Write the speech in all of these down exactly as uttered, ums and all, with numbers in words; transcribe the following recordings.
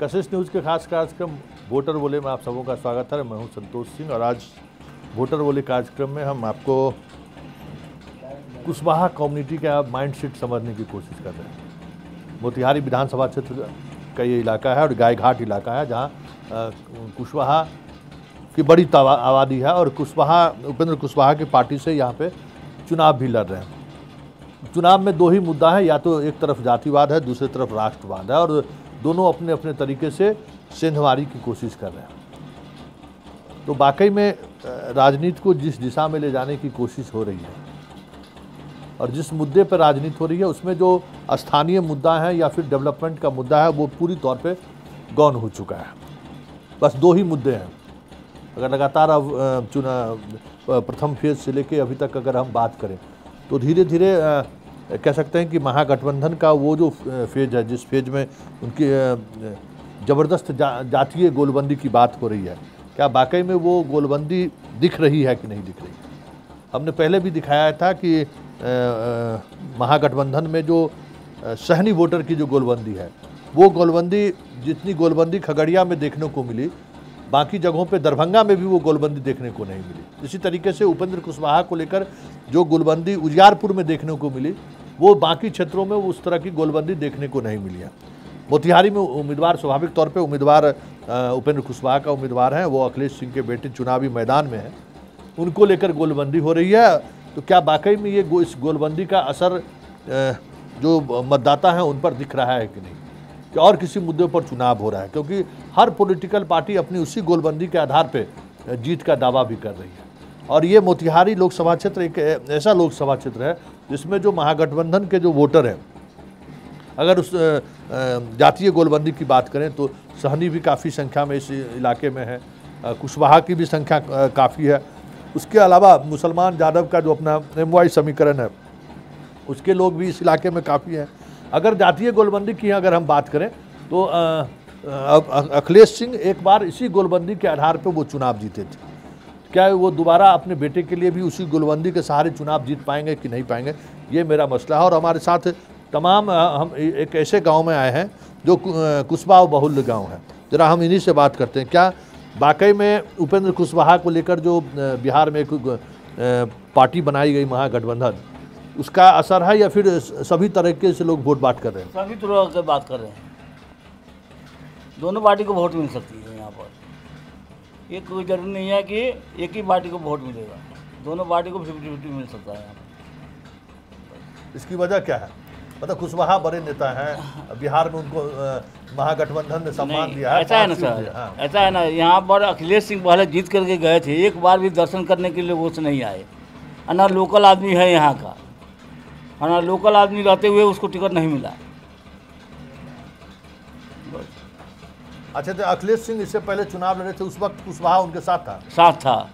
कशिश news के खास कार्यक्रम वोटर बोले में आप सबों का स्वागत है। मैं हूं संतोष सिंह और आज वोटर बोले कार्यक्रम में हम आपको कुशवाहा कम्युनिटी का माइंडसेट समझने की कोशिश कर रहे हैं। मोतिहारी विधानसभा क्षेत्र का ये इलाका है और गाय घाट इलाका है, जहाँ कुशवाहा की बड़ी आबादी है और कुशवाहा उपेंद्र कुशवाहा की पार्टी से यहाँ पे चुनाव भी लड़ रहे हैं। चुनाव में दो ही मुद्दा है, या तो एक तरफ जातिवाद है, दूसरी तरफ राष्ट्रवाद है और दोनों अपने अपने तरीके से सेंधमारी की कोशिश कर रहे हैं। तो वाकई में राजनीति को जिस दिशा में ले जाने की कोशिश हो रही है और जिस मुद्दे पर राजनीति हो रही है, उसमें जो स्थानीय मुद्दा है या फिर डेवलपमेंट का मुद्दा है, वो पूरी तौर पे गौन हो चुका है। बस दो ही मुद्दे हैं। अगर लगातार अब चुनाव प्रथम फेज से लेके अभी तक अगर हम बात करें तो धीरे धीरे कह सकते हैं कि महागठबंधन का वो जो फेज है, जिस फेज में उनकी ज़बरदस्त जा, जातीय गोलबंदी की बात हो रही है, क्या वाकई में वो गोलबंदी दिख रही है कि नहीं दिख रही? हमने पहले भी दिखाया था कि महागठबंधन में जो सहनी वोटर की जो गोलबंदी है, वो गोलबंदी जितनी गोलबंदी खगड़िया में देखने को मिली, बाकी जगहों पे दरभंगा में भी वो गोलबंदी देखने को नहीं मिली। इसी तरीके से उपेंद्र कुशवाहा को लेकर जो गोलबंदी उजियारपुर में देखने को मिली, वो बाकी क्षेत्रों में उस तरह की गोलबंदी देखने को नहीं मिली है। मोतिहारी में उम्मीदवार स्वाभाविक तौर पे उम्मीदवार उपेंद्र कुशवाहा का उम्मीदवार हैं, वो अखिलेश सिंह के बेटे चुनावी मैदान में हैं, उनको लेकर गोलबंदी हो रही है। तो क्या वाकई में ये गो, इस गोलबंदी का असर जो मतदाता हैं उन पर दिख रहा है कि नहीं, कि और किसी मुद्दे पर चुनाव हो रहा है? क्योंकि हर पॉलिटिकल पार्टी अपनी उसी गोलबंदी के आधार पर जीत का दावा भी कर रही है। और ये मोतिहारी लोकसभा क्षेत्र एक ऐसा लोकसभा क्षेत्र है जिसमें जो महागठबंधन के जो वोटर हैं, अगर उस जातीय गोलबंदी की बात करें तो सहनी भी काफ़ी संख्या में इस इलाके में है, कुशवाहा की भी संख्या काफ़ी है। उसके अलावा मुसलमान यादव का जो अपना एमवाई समीकरण है, उसके लोग भी इस इलाके में काफ़ी हैं। अगर जातीय गोलबंदी की अगर हम बात करें तो अखिलेश सिंह एक बार इसी गोलबंदी के आधार पर वो चुनाव जीते थे। क्या वो दोबारा अपने बेटे के लिए भी उसी गोलबंदी के सहारे चुनाव जीत पाएंगे कि नहीं पाएंगे, ये मेरा मसला है। और हमारे साथ तमाम हम एक ऐसे गांव में आए हैं जो कुशवाहा बहुल गांव है, जरा हम इन्हीं से बात करते हैं। क्या वाकई में उपेंद्र कुशवाहा को लेकर जो बिहार में एक पार्टी बनाई गई महागठबंधन, उसका असर है या फिर सभी तरीके से लोग वोट बांट कर रहे हैं? सभी तरह से बात कर रहे हैं, दोनों पार्टी को वोट मिल सकती है। यहाँ पर ये कोई जरूरी नहीं है कि एक ही पार्टी को वोट मिलेगा, दोनों पार्टी को फिफ्टी फिफ्टी मिल सकता है। यहाँ पर इसकी वजह क्या है? मतलब कुशवाहा बड़े नेता हैं, बिहार में उनको महागठबंधन ने सम्मान दिया है। ऐसा है ना सर, ऐसा है ना, यहाँ पर अखिलेश सिंह पहले जीत करके गए थे, एक बार भी दर्शन करने के लिए वो से नहीं आए। ना लोकल आदमी है यहाँ का, हमारा लोकल आदमी रहते हुए उसको टिकट नहीं मिला। अच्छा, तो अखिलेश सिंह इससे पहले चुनाव लड़ रहे थे, उस वक्त कुशवाहा उनके साथ था? साथ था।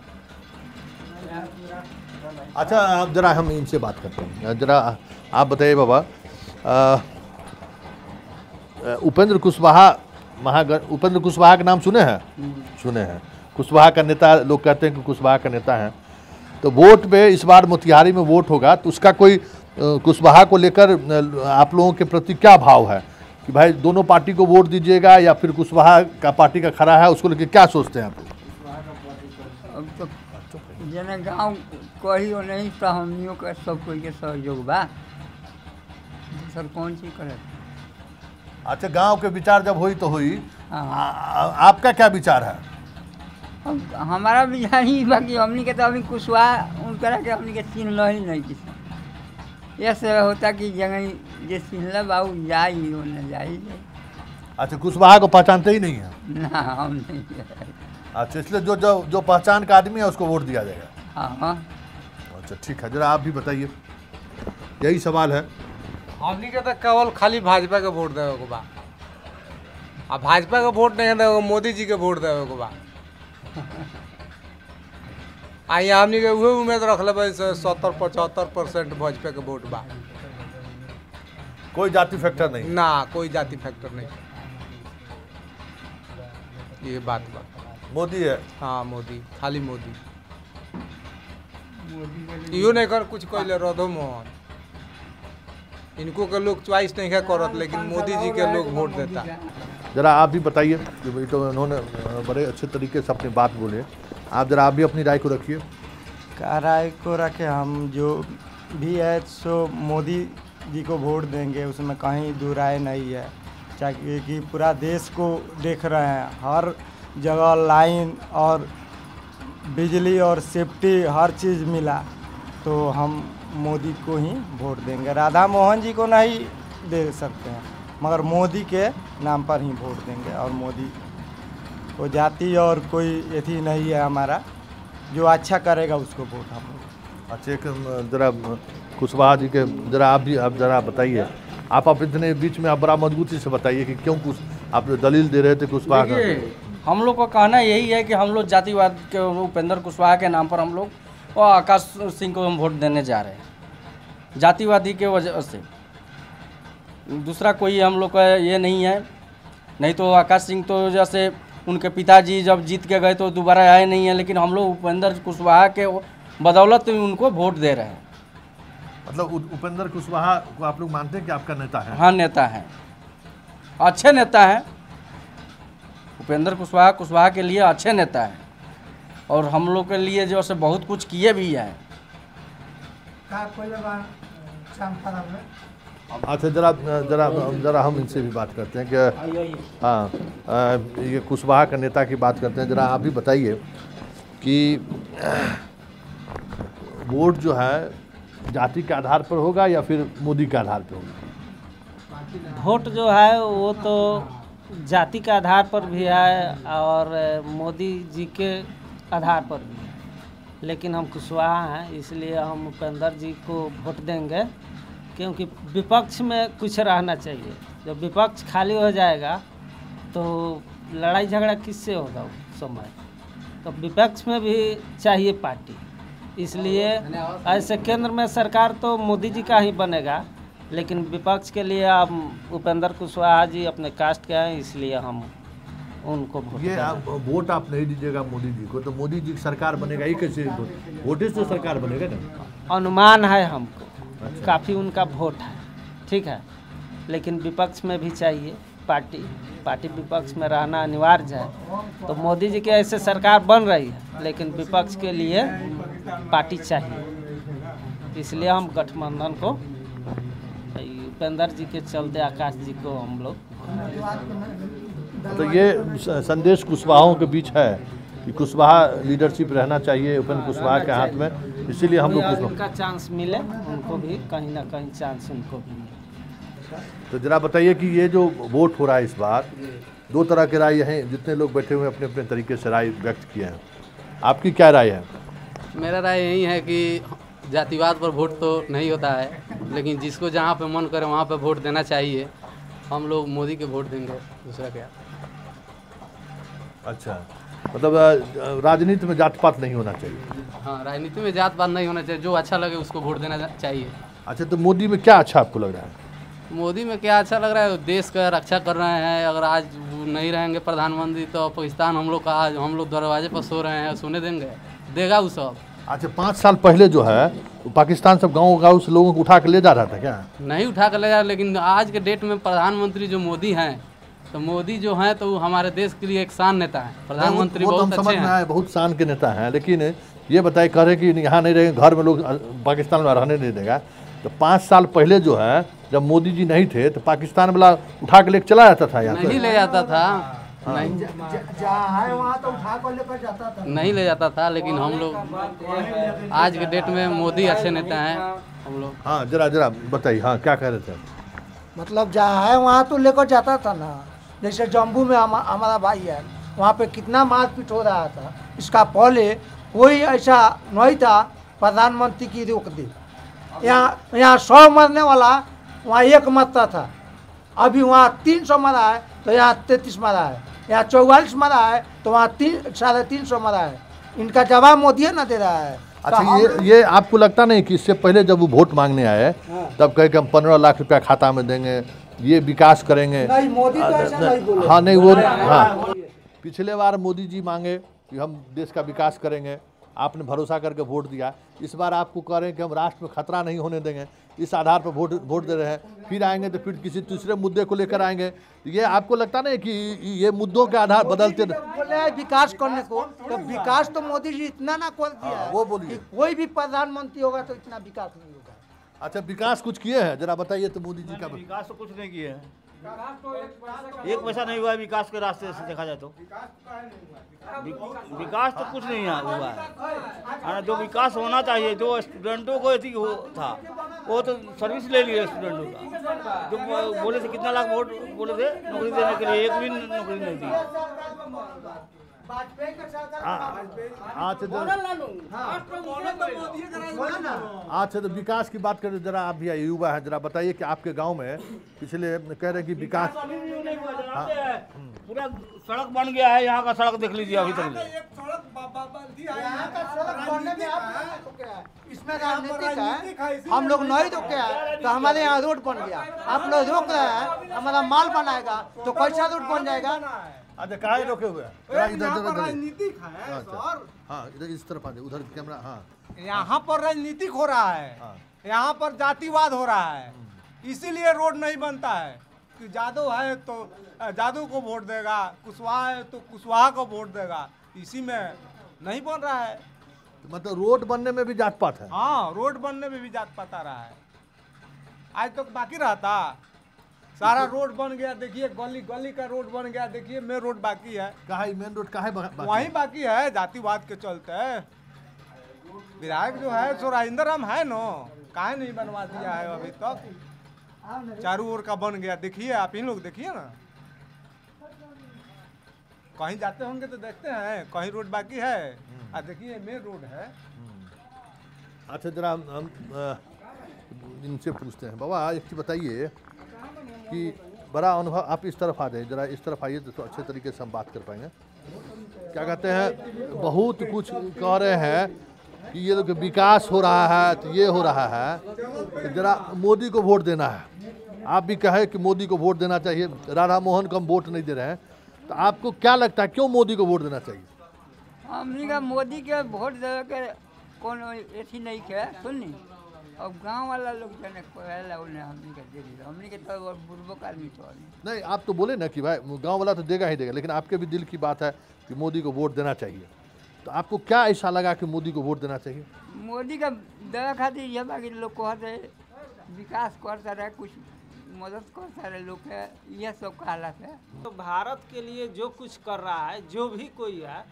अच्छा, आप जरा हम इनसे बात करते हैं। जरा आप बताइए बाबा, उपेंद्र कुशवाहा महागठ उपेंद्र कुशवाहा का नाम सुने हैं? सुने हैं। कुशवाहा का नेता लोग कहते हैं कि कुशवाहा का नेता है। तो वोट पे इस बार मोतिहारी में वोट होगा तो उसका कोई कुशवाहा को लेकर आप लोगों के प्रति क्या भाव है कि भाई दोनों पार्टी को वोट दीजिएगा या फिर कुशवाहा का पार्टी का खड़ा है, उसको लेकर क्या सोचते हैं आप? अब तो जने गाँव को ही नहीं सहमियों का सब कोई के सहयोग बा, सर कौन सी करे? अच्छा, गांव के विचार जब हुई तो हुई, आ, आपका क्या विचार है? अब हमारा विचार ही बाकी हमने के तो अभी कुशवाहा उनका के हमने के चिन्ह लो ही नहीं किसी ऐसे होता कि जगह जिस सिंह बाबू जाए वो न जाए। अच्छा, कुशवाहा को पहचानते ही नहीं है ना? हम नहीं। अच्छा, इसलिए जो जो जो पहचान का आदमी है उसको वोट दिया जाएगा। हाँ, अच्छा ठीक है। जरा आप भी बताइए, यही सवाल है। हमने कहता केवल खाली भाजपा के वोट देवे को बा, आ भाजपा के वोट नहीं देवे, मोदी जी के वोट देवे को बा। आई हमने के वह उम्मीद रखले भाई सत्तर पचहत्तर परसेंट भाजपा के वोट बा, कोई जाति फैक्टर नहीं ना, कोई जाति फैक्टर नहीं। ये बात बा मोदी है। हाँ मोदी, खाली मोदी, यू नहीं कर कुछ कहले राधा मोहन, इनको के लोग च्वाइस नहीं है करत, लेकिन मोदी जी के लोग वोट देता। ज़रा आप भी बताइए, कि तो उन्होंने बड़े अच्छे तरीके से अपनी बात बोले, आप ज़रा आप भी अपनी राय को रखिए। क्या राय को रखें, हम जो भी है सो मोदी जी को वोट देंगे, उसमें कहीं दो राय नहीं है। चाहिए कि पूरा देश को देख रहे हैं, हर जगह लाइन और बिजली और सेफ्टी हर चीज़ मिला, तो हम मोदी को ही वोट देंगे। राधा मोहन जी को नहीं दे सकते हैं, मगर मोदी के नाम पर ही वोट देंगे। और मोदी को जाति और कोई एथी नहीं है हमारा, जो अच्छा करेगा उसको वोट हम। अच्छा, एक जरा कुशवाहा जी के जरा आप भी आप जरा बताइए, आप आप इतने बीच में आप बड़ा मजबूती से बताइए कि क्यों कुछ आप दलील दे रहे थे कुशवाहा का। हम लोग का कहना यही है कि हम लोग जातिवाद के उपेंद्र कुशवाहा के नाम पर हम लोग और आकाश सिंह को हम वोट देने जा रहे हैं, जातिवादी के वजह से। दूसरा कोई हम लोग का ये नहीं है, नहीं तो आकाश सिंह तो जैसे उनके पिताजी जब जीत के गए तो दोबारा आए नहीं हैं, लेकिन हम लोग उपेंद्र कुशवाहा के बदौलत उनको वोट दे रहे हैं। मतलब उपेंद्र कुशवाहा को आप लोग मानते हैं कि आपका नेता है? हाँ, नेता है, अच्छे नेता हैं उपेंद्र कुशवाहा। कुशवाहा के लिए अच्छे नेता हैं और हम लोग के लिए जो से बहुत कुछ किए भी हैं। अच्छा, जरा जरा जरा हम इनसे भी बात करते हैं कि हाँ, ये कुशवाहा का नेता की बात करते हैं। जरा आप भी बताइए कि वोट जो है जाति के आधार पर होगा या फिर मोदी के आधार पर होगा? वोट जो है वो तो जाति के आधार पर भी है और मोदी जी के आधार पर भी है, लेकिन हम कुशवाहा हैं इसलिए हम उपेंद्र जी को वोट देंगे, क्योंकि विपक्ष में कुछ रहना चाहिए। जब विपक्ष खाली हो जाएगा तो लड़ाई झगड़ा किससे होगा उस समय? तो विपक्ष में भी चाहिए पार्टी, इसलिए ऐसे केंद्र में सरकार तो मोदी जी का ही बनेगा, लेकिन विपक्ष के लिए आप उपेंद्र कुशवाहा जी अपने कास्ट के हैं, इसलिए हम उनको वोट ये आप वोट आप नहीं दीजिएगा मोदी जी को, तो मोदी जी सरकार बनेगा ही कैसे? वोट से सरकार बनेगा ना, अनुमान है हमको। अच्छा। काफ़ी उनका वोट है, ठीक है, लेकिन विपक्ष में भी चाहिए पार्टी, पार्टी विपक्ष में रहना अनिवार्य है। तो मोदी जी के ऐसे सरकार बन रही है, लेकिन विपक्ष के लिए पार्टी चाहिए, इसलिए हम गठबंधन को उपेंद्र जी के चलते आकाश जी को हम लोग। तो ये संदेश कुशवाहों के बीच है कि कुशवाहा लीडरशिप रहना चाहिए उपेंद्र कुशवाहा के हाथ में, इसीलिए हम लोग उनका चांस मिले, उनको भी कहीं ना कहीं चांस उनको भी मिले। तो जरा बताइए कि ये जो वोट हो रहा है इस बार, दो तरह के राय हैं, जितने लोग बैठे हुए अपने अपने तरीके से राय व्यक्त किए हैं, आपकी क्या राय है? मेरा राय यही है कि जातिवाद पर वोट तो नहीं होता है, लेकिन जिसको जहाँ पे मन करे वहाँ पे वोट देना चाहिए। हम लोग मोदी के वोट देंगे, दूसरा क्या। अच्छा, मतलब राजनीति में जात पात नहीं होना चाहिए। हाँ, राजनीति में जात पात नहीं होना चाहिए, जो अच्छा लगे उसको वोट देना चाहिए। अच्छा, तो मोदी में क्या अच्छा आपको लग रहा है? मोदी में क्या अच्छा लग रहा है? देश का रक्षा कर रहे हैं, अगर आज नहीं रहेंगे प्रधानमंत्री तो पाकिस्तान हम लोग का, आज हम लोग दरवाजे पर सो रहे हैं, सोने देंगे, देगा वो सब। अच्छा, पाँच साल पहले जो है पाकिस्तान सब गाँव गाँव से लोगों को उठा कर ले जा रहा था, क्या नहीं उठा कर ले जा रहा, लेकिन आज के डेट में प्रधानमंत्री जो मोदी हैं, तो मोदी जो हैं तो वो हमारे देश के लिए एक शान नेता है, प्रधानमंत्री बहुत अच्छे हैं, बहुत शान के नेता हैं। लेकिन ये बताए कह रहे कि यहाँ नहीं रहेंगे, घर में लोग पाकिस्तान में रहने नहीं देगा। तो पाँच साल पहले जो है जब मोदी जी नहीं थे तो पाकिस्तान वाला उठा के लेकर चला जाता था, यहाँ नहीं ले जाता था, नहीं जा, जा है वहाँ तो उठा कर लेकर जाता था, नहीं ले जाता था। लेकिन हम लोग आज के डेट में मोदी अच्छे नेता हैं हम लोग। हाँ, जरा जरा बताइए, हाँ क्या कह रहे थे? मतलब जहाँ है वहाँ तो लेकर जाता था ना, जैसे जम्मू में हमारा भाई है, वहाँ पे कितना मारपीट हो रहा था, इसका पहले कोई ऐसा नहीं था प्रधानमंत्री की रोक दे। यहाँ यहाँ सौ मरने वाला वहाँ एक मरता था, अभी वहाँ तीन सौ मरा है तो यहाँ तैंतीस मरा है, यहाँ चौवालीस मरा है तो वहाँ तीन साढ़े तीन सौ मरा है। इनका जवाब मोदी ना दे रहा है। अच्छा, ये ये आपको लगता नहीं कि इससे पहले जब वो वोट मांगने आए तब कहे कि हम पंद्रह लाख रुपया खाता में देंगे, ये विकास करेंगे? नहीं, मोदी तो ऐसा नहीं बोले। हाँ नहीं, वो हाँ, पिछले बार मोदी जी मांगे कि हम देश का विकास करेंगे, आपने भरोसा करके वोट दिया, इस बार आपको कह रहे हैं कि हम राष्ट्र में खतरा नहीं होने देंगे, इस आधार पर वोट वोट दे रहे हैं, फिर आएंगे तो फिर किसी दूसरे मुद्दे को लेकर आएंगे। ये आपको लगता नहीं कि ये मुद्दों के आधार बदलते रहे? विकास करने को तो विकास तो मोदी जी इतना ना कर दिया, वो बोलिए कोई भी प्रधानमंत्री होगा तो इतना विकास नहीं होगा। अच्छा, विकास कुछ किए हैं जरा बताइए तो मोदी जी का? विकास तो कुछ नहीं किए हैं, एक पैसा नहीं हुआ विकास के रास्ते से देखा जाए तो। विकास तो कुछ नहीं हुआ है, जो विकास होना चाहिए, जो स्टूडेंटों को यदि हो था वो तो सर्विस ले लिया स्टूडेंटों का, जो बोले थे कितना लाख वोट बोले थे नौकरी देने के लिए, एक भी नौकरी नहीं दी। अच्छा, तो विकास की बात करें जरा, आप भी युवा है, जरा बताइए कि आपके गांव में पिछले कह रहे हैं कि विकास पूरा सड़क बन गया है, यहाँ का सड़क देख लीजिए अभी तक इसमें राजनीतिक हम लोग नहीं रोके हैं तो हमारे यहाँ रोड बन गया, आप लोग रोक रहे हैं हमारा माल बनाएगा तो कैसा रोड बन जाएगा? अच्छा, कहाँ रोके हुए राजनीतिक है सर? हाँ, इधर इस तरफ आ जाए, उधर कैमरा। हाँ, यहाँ पर राजनीतिक हो रहा है, यहाँ पर जातिवाद हो रहा है, इसीलिए रोड नहीं बनता है कि जादव है तो जादव को वोट देगा, कुशवाहा है तो कुशवाहा को वोट देगा, इसी में नहीं बन रहा है। मतलब रोड बनने में भी जात पात है? हाँ, रोड बनने में भी जात पात आ रहा है, आज तक तो बाकी रहता, सारा रोड बन गया, देखिए गली गली का रोड बन गया, देखिए मेन रोड बाकी है, कहा मेन रोड कहा बाकी? वहीं बाकी है, जातिवाद के चलते। विधायक जो है सो राजेंद्र राम है नो, काहे नहीं बनवा दिया है अभी तक तो? चारों ओर का बन गया, देखिए आप ही लोग देखिए ना, कहीं जाते होंगे तो देखते हैं कहीं रोड बाकी है, और देखिए मेन रोड है। अच्छा, जरा हम इनसे पूछते हैं, बाबा एक चीज बताइए कि बड़ा अनुभव, आप इस तरफ आ जाए जरा, इस तरफ आइए तो अच्छे तरीके से हम बात कर पाएंगे। क्या कहते हैं, बहुत कुछ कह रहे हैं कि ये लोग विकास हो रहा है तो ये हो रहा है, जरा मोदी को वोट देना है, आप भी कहे कि मोदी को वोट देना चाहिए, राधा मोहन को हम वोट नहीं दे रहे हैं, तो आपको क्या लगता है क्यों मोदी को वोट देना चाहिए? हमने का मोदी के वोट देवे के कौन अथी नहीं है, सुननी अब गांव वाला लोग जने कोला उन्हें हमने का दे दिया, हमने के तो बुर्बक आदमी तो नहीं। आप तो बोले ना कि भाई गांव वाला तो देगा ही देगा, लेकिन आपके भी दिल की बात है कि मोदी को वोट देना चाहिए, तो आपको क्या ऐसा लगा कि मोदी को वोट देना चाहिए? मोदी का देवे खातिर यह बाकी लोग कहते विकास करता रहे, कुछ मदद कर सारे लोग है, यह सब का हालत है। तो भारत के लिए जो कुछ कर रहा है, जो भी कोई है,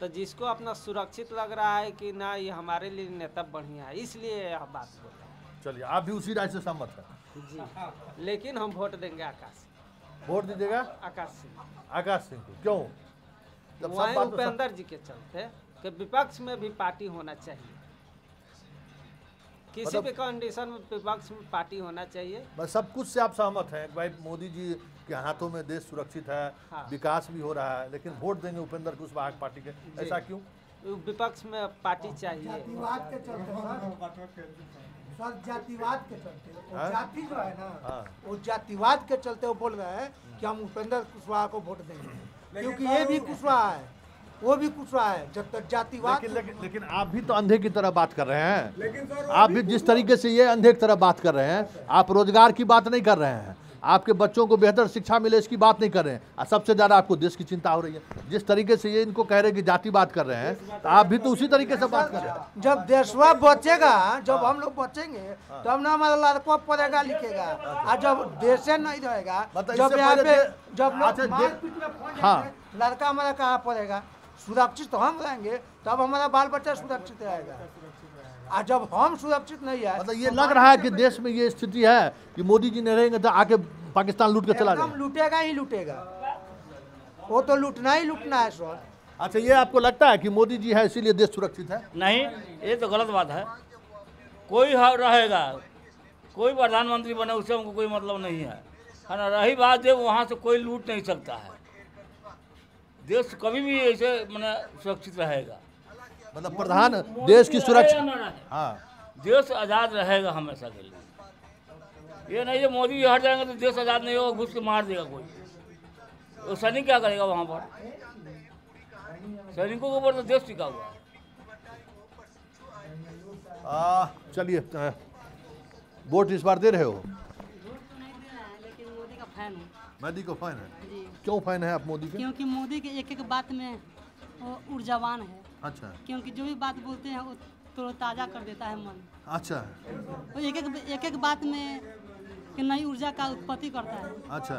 तो जिसको अपना सुरक्षित लग रहा है कि ना ये हमारे लिए नेता बढ़िया है, इसलिए यह बात बोल रहा है। चलिए, आप भी उसी राय से सहमत हैं? जी, लेकिन हम वोट देंगे आकाश सिंह। वोट दीजिएगा आकाश सिंह? आकाश सिंह को क्यों? वही उपेंद्र जी के चलते कि विपक्ष में भी पार्टी होना चाहिए, किसी भी कंडीशन में विपक्ष में पार्टी होना चाहिए। बस सब कुछ से आप सहमत हैं भाई, मोदी जी के हाथों में देश सुरक्षित है, हाँ। विकास भी हो रहा है, लेकिन वोट देंगे उपेंद्र कुशवाहा पार्टी के, ऐसा क्यों? विपक्ष में पार्टी चाहिए, जातिवाद के चलते सर, जातिवाद के चलते, जाति जो है ना वो जातिवाद के चलते वो बोल रहे हैं कि हम उपेंद्र कुशवाहा को वोट देंगे, क्योंकि ये भी कुशवाहा है वो भी कुशवाहा है, जब तक जातिवाद। लेकिन, लेकिन, लेकिन आप भी तो अंधे की तरह बात कर रहे हैं, लेकिन सर आप भी जिस तरीके से ये अंधे की तरह बात कर रहे हैं, आप रोजगार की बात नहीं कर रहे हैं, आपके बच्चों को बेहतर शिक्षा मिले इसकी बात नहीं कर रहे हैं, और सबसे ज़्यादा आपको देश की चिंता हो रही है, जिस तरीके से ये इनको कह रहे हैं कि जातिवाद कर रहे हैं, तो आप भी तो उसी तरीके से बात कर रहे हैं। जब देशवा बचेगा, जब हम लोग बचेंगे तब तो ना हमारा लड़का पढ़ेगा लिखेगा, और जब देश नहीं रहेगा, जब यहाँ पे जब हाँ लड़का हमारा कहाँ पढ़ेगा? सुरक्षित तो हम रहेंगे तब हमारा बाल बच्चा सुरक्षित रहेगा, और जब हम सुरक्षित नहीं है, मतलब ये लग रहा है कि देश में ये स्थिति है कि मोदी जी नहीं रहेंगे तो आके पाकिस्तान लूट के चला जाएगा, लूटेगा ही लूटेगा, वो तो लूटना ही लूटना है सर। अच्छा, ये आपको लगता है कि मोदी जी है इसीलिए देश सुरक्षित है? नहीं, ये तो गलत बात है, कोई रहेगा कोई प्रधानमंत्री बने उससे हमको कोई मतलब नहीं है, है ना? रही बात है वहाँ से कोई लूट नहीं सकता है, देश कभी भी ऐसे मैंने सुरक्षित रहेगा, मतलब प्रधान देश की सुरक्षा, हाँ देश आज़ाद रहेगा हमेशा के लिए। ये नहीं है मोदी जी हट जाएंगे तो देश आज़ाद नहीं होगा, घुस के मार देगा कोई, तो सैनिक क्या करेगा वहाँ पर? सैनिकों के ऊपर तो देश टिका हुआ है, चलिए, वोट इस बार दे रहे हो? लेकिन मोदी का फैन हूँ। मोदी का फैन है? क्यों फैन है आप मोदी के? क्योंकि मोदी के एक एक बात में ऊर्जावान है। अच्छा। क्योंकि जो भी बात बोलते हैं वो तो ताज़ा कर देता है मन। अच्छा। वो एक एक एक एक बात में नई ऊर्जा का उत्पत्ति करता है। अच्छा।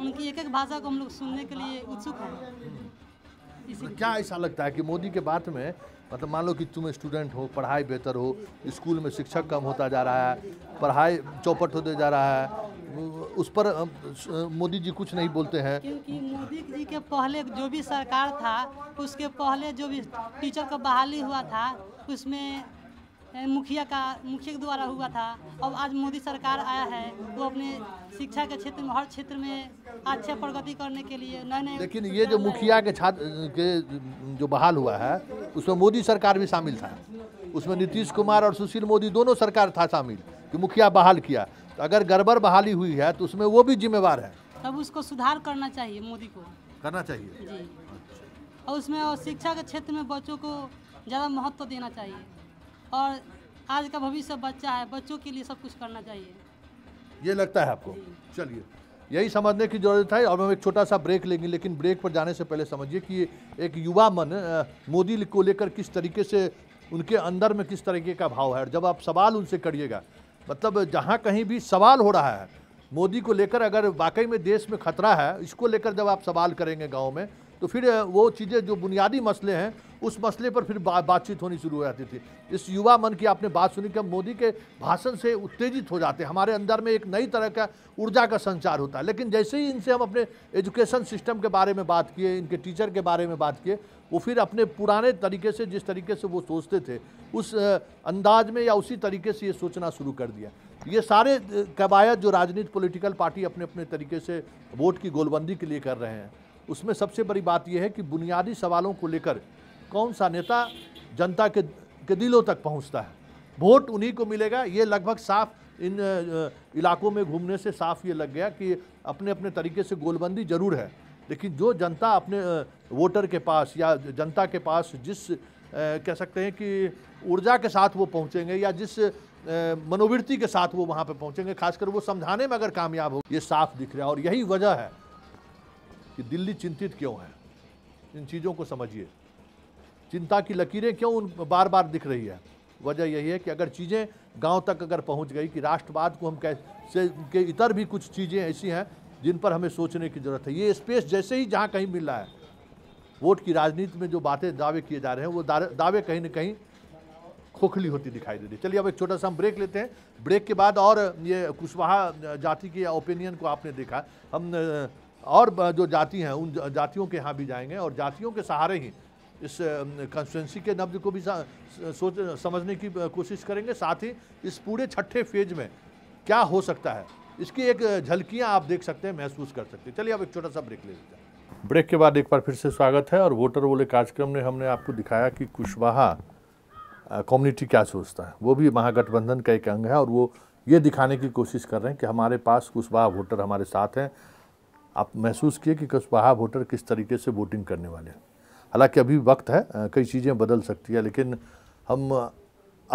उनकी एक एक भाषा को हम लोग सुनने के लिए उत्सुक हैं। क्या ऐसा लगता है कि मोदी के बात में, मतलब मान लो कि तुम स्टूडेंट हो, पढ़ाई बेहतर हो, स्कूल में शिक्षक कम होता जा रहा है, पढ़ाई चौपट होते जा रहा है, उस पर मोदी जी कुछ नहीं बोलते हैं? क्योंकि मोदी जी के पहले जो भी सरकार था, उसके पहले जो भी टीचर का बहाली हुआ था, उसमें मुखिया का मुखिया के द्वारा हुआ था। अब आज मोदी सरकार आया है, वो अपने शिक्षा के क्षेत्र में, हर क्षेत्र में अच्छे प्रगति करने के लिए नए नए। लेकिन ये जो मुखिया के छात्र के जो बहाल हुआ है, उसमें मोदी सरकार भी शामिल था। उसमें नीतीश कुमार और सुशील मोदी दोनों सरकार था शामिल कि मुखिया बहाल किया। तो अगर गड़बड़ बहाली हुई है तो उसमें वो भी जिम्मेवार है। तब उसको सुधार करना चाहिए, मोदी को करना चाहिए जी। और उसमें और शिक्षा के क्षेत्र में बच्चों को ज़्यादा महत्व देना चाहिए। और आज का भविष्य बच्चा है, बच्चों के लिए सब कुछ करना चाहिए, ये लगता है आपको। चलिए, यही समझने की जरूरत है। और हम एक छोटा सा ब्रेक लेंगे, लेकिन ब्रेक पर जाने से पहले समझिए कि एक युवा मन मोदी को लेकर किस तरीके से, उनके अंदर में किस तरीके का भाव है। और जब आप सवाल उनसे करिएगा, मतलब जहाँ कहीं भी सवाल हो रहा है मोदी को लेकर, अगर वाकई में देश में खतरा है, इसको लेकर जब आप सवाल करेंगे गाँव में, तो फिर वो चीज़ें जो बुनियादी मसले हैं, उस मसले पर फिर बा, बातचीत होनी शुरू हो जाती थी। इस युवा मन की आपने बात सुनी कि हम मोदी के भाषण से उत्तेजित हो जाते हैं, हमारे अंदर में एक नई तरह का ऊर्जा का संचार होता है। लेकिन जैसे ही इनसे हम अपने एजुकेशन सिस्टम के बारे में बात किए, इनके टीचर के बारे में बात किए, वो फिर अपने पुराने तरीके से, जिस तरीके से वो सोचते थे, उस अंदाज में या उसी तरीके से ये सोचना शुरू कर दिया। ये सारे कवायद जो राजनीतिक पॉलिटिकल पार्टी अपने अपने तरीके से वोट की गोलबंदी के लिए कर रहे हैं, उसमें सबसे बड़ी बात यह है कि बुनियादी सवालों को लेकर कौन सा नेता जनता के के दिलों तक पहुंचता है, वोट उन्हीं को मिलेगा। ये लगभग साफ इन इलाकों में घूमने से साफ ये लग गया कि अपने अपने तरीके से गोलबंदी ज़रूर है, लेकिन जो जनता अपने वोटर के पास या जनता के पास जिस कह सकते हैं कि ऊर्जा के साथ वो पहुँचेंगे या जिस मनोवृत्ति के साथ वो वहाँ पर पहुँचेंगे, खासकर वो समझाने में अगर कामयाब हो, ये साफ दिख रहा है। और यही वजह है कि दिल्ली चिंतित क्यों है। इन चीज़ों को समझिए, चिंता की लकीरें क्यों उन बार बार दिख रही है। वजह यही है कि अगर चीज़ें गांव तक अगर पहुंच गई कि राष्ट्रवाद को हम कैसे के इतर भी कुछ चीज़ें ऐसी हैं जिन पर हमें सोचने की ज़रूरत है। ये स्पेस जैसे ही जहां कहीं मिल रहा है, वोट की राजनीति में जो बातें दावे किए जा रहे हैं, वो दावे कहीं ना कहीं खोखली होती दिखाई दे रही। चलिए, अब एक छोटा सा हम ब्रेक लेते हैं। ब्रेक के बाद और ये कुशवाहा जाति के ओपिनियन को आपने देखा, हम और जो जाति हैं उन जातियों के यहाँ भी जाएंगे और जातियों के सहारे ही इस कंस्टिट्यूंसी के नब्ज को भी सोच समझने की कोशिश करेंगे। साथ ही इस पूरे छठे फेज में क्या हो सकता है, इसकी एक झलकियाँ आप देख सकते हैं, महसूस कर सकते हैं। चलिए, अब एक छोटा सा ब्रेक ले लेते हैं। ब्रेक के बाद एक बार फिर से स्वागत है। और वोटर बोले कार्यक्रम में हमने आपको दिखाया कि कुशवाहा कम्युनिटी क्या सोचता है। वो भी महागठबंधन का एक अंग है और वो ये दिखाने की कोशिश कर रहे हैं कि हमारे पास कुशवाहा वोटर हमारे साथ हैं। आप महसूस किए कि कुशवाहा वोटर किस तरीके से वोटिंग करने वाले हैं। हालांकि अभी वक्त है, कई चीज़ें बदल सकती है, लेकिन हम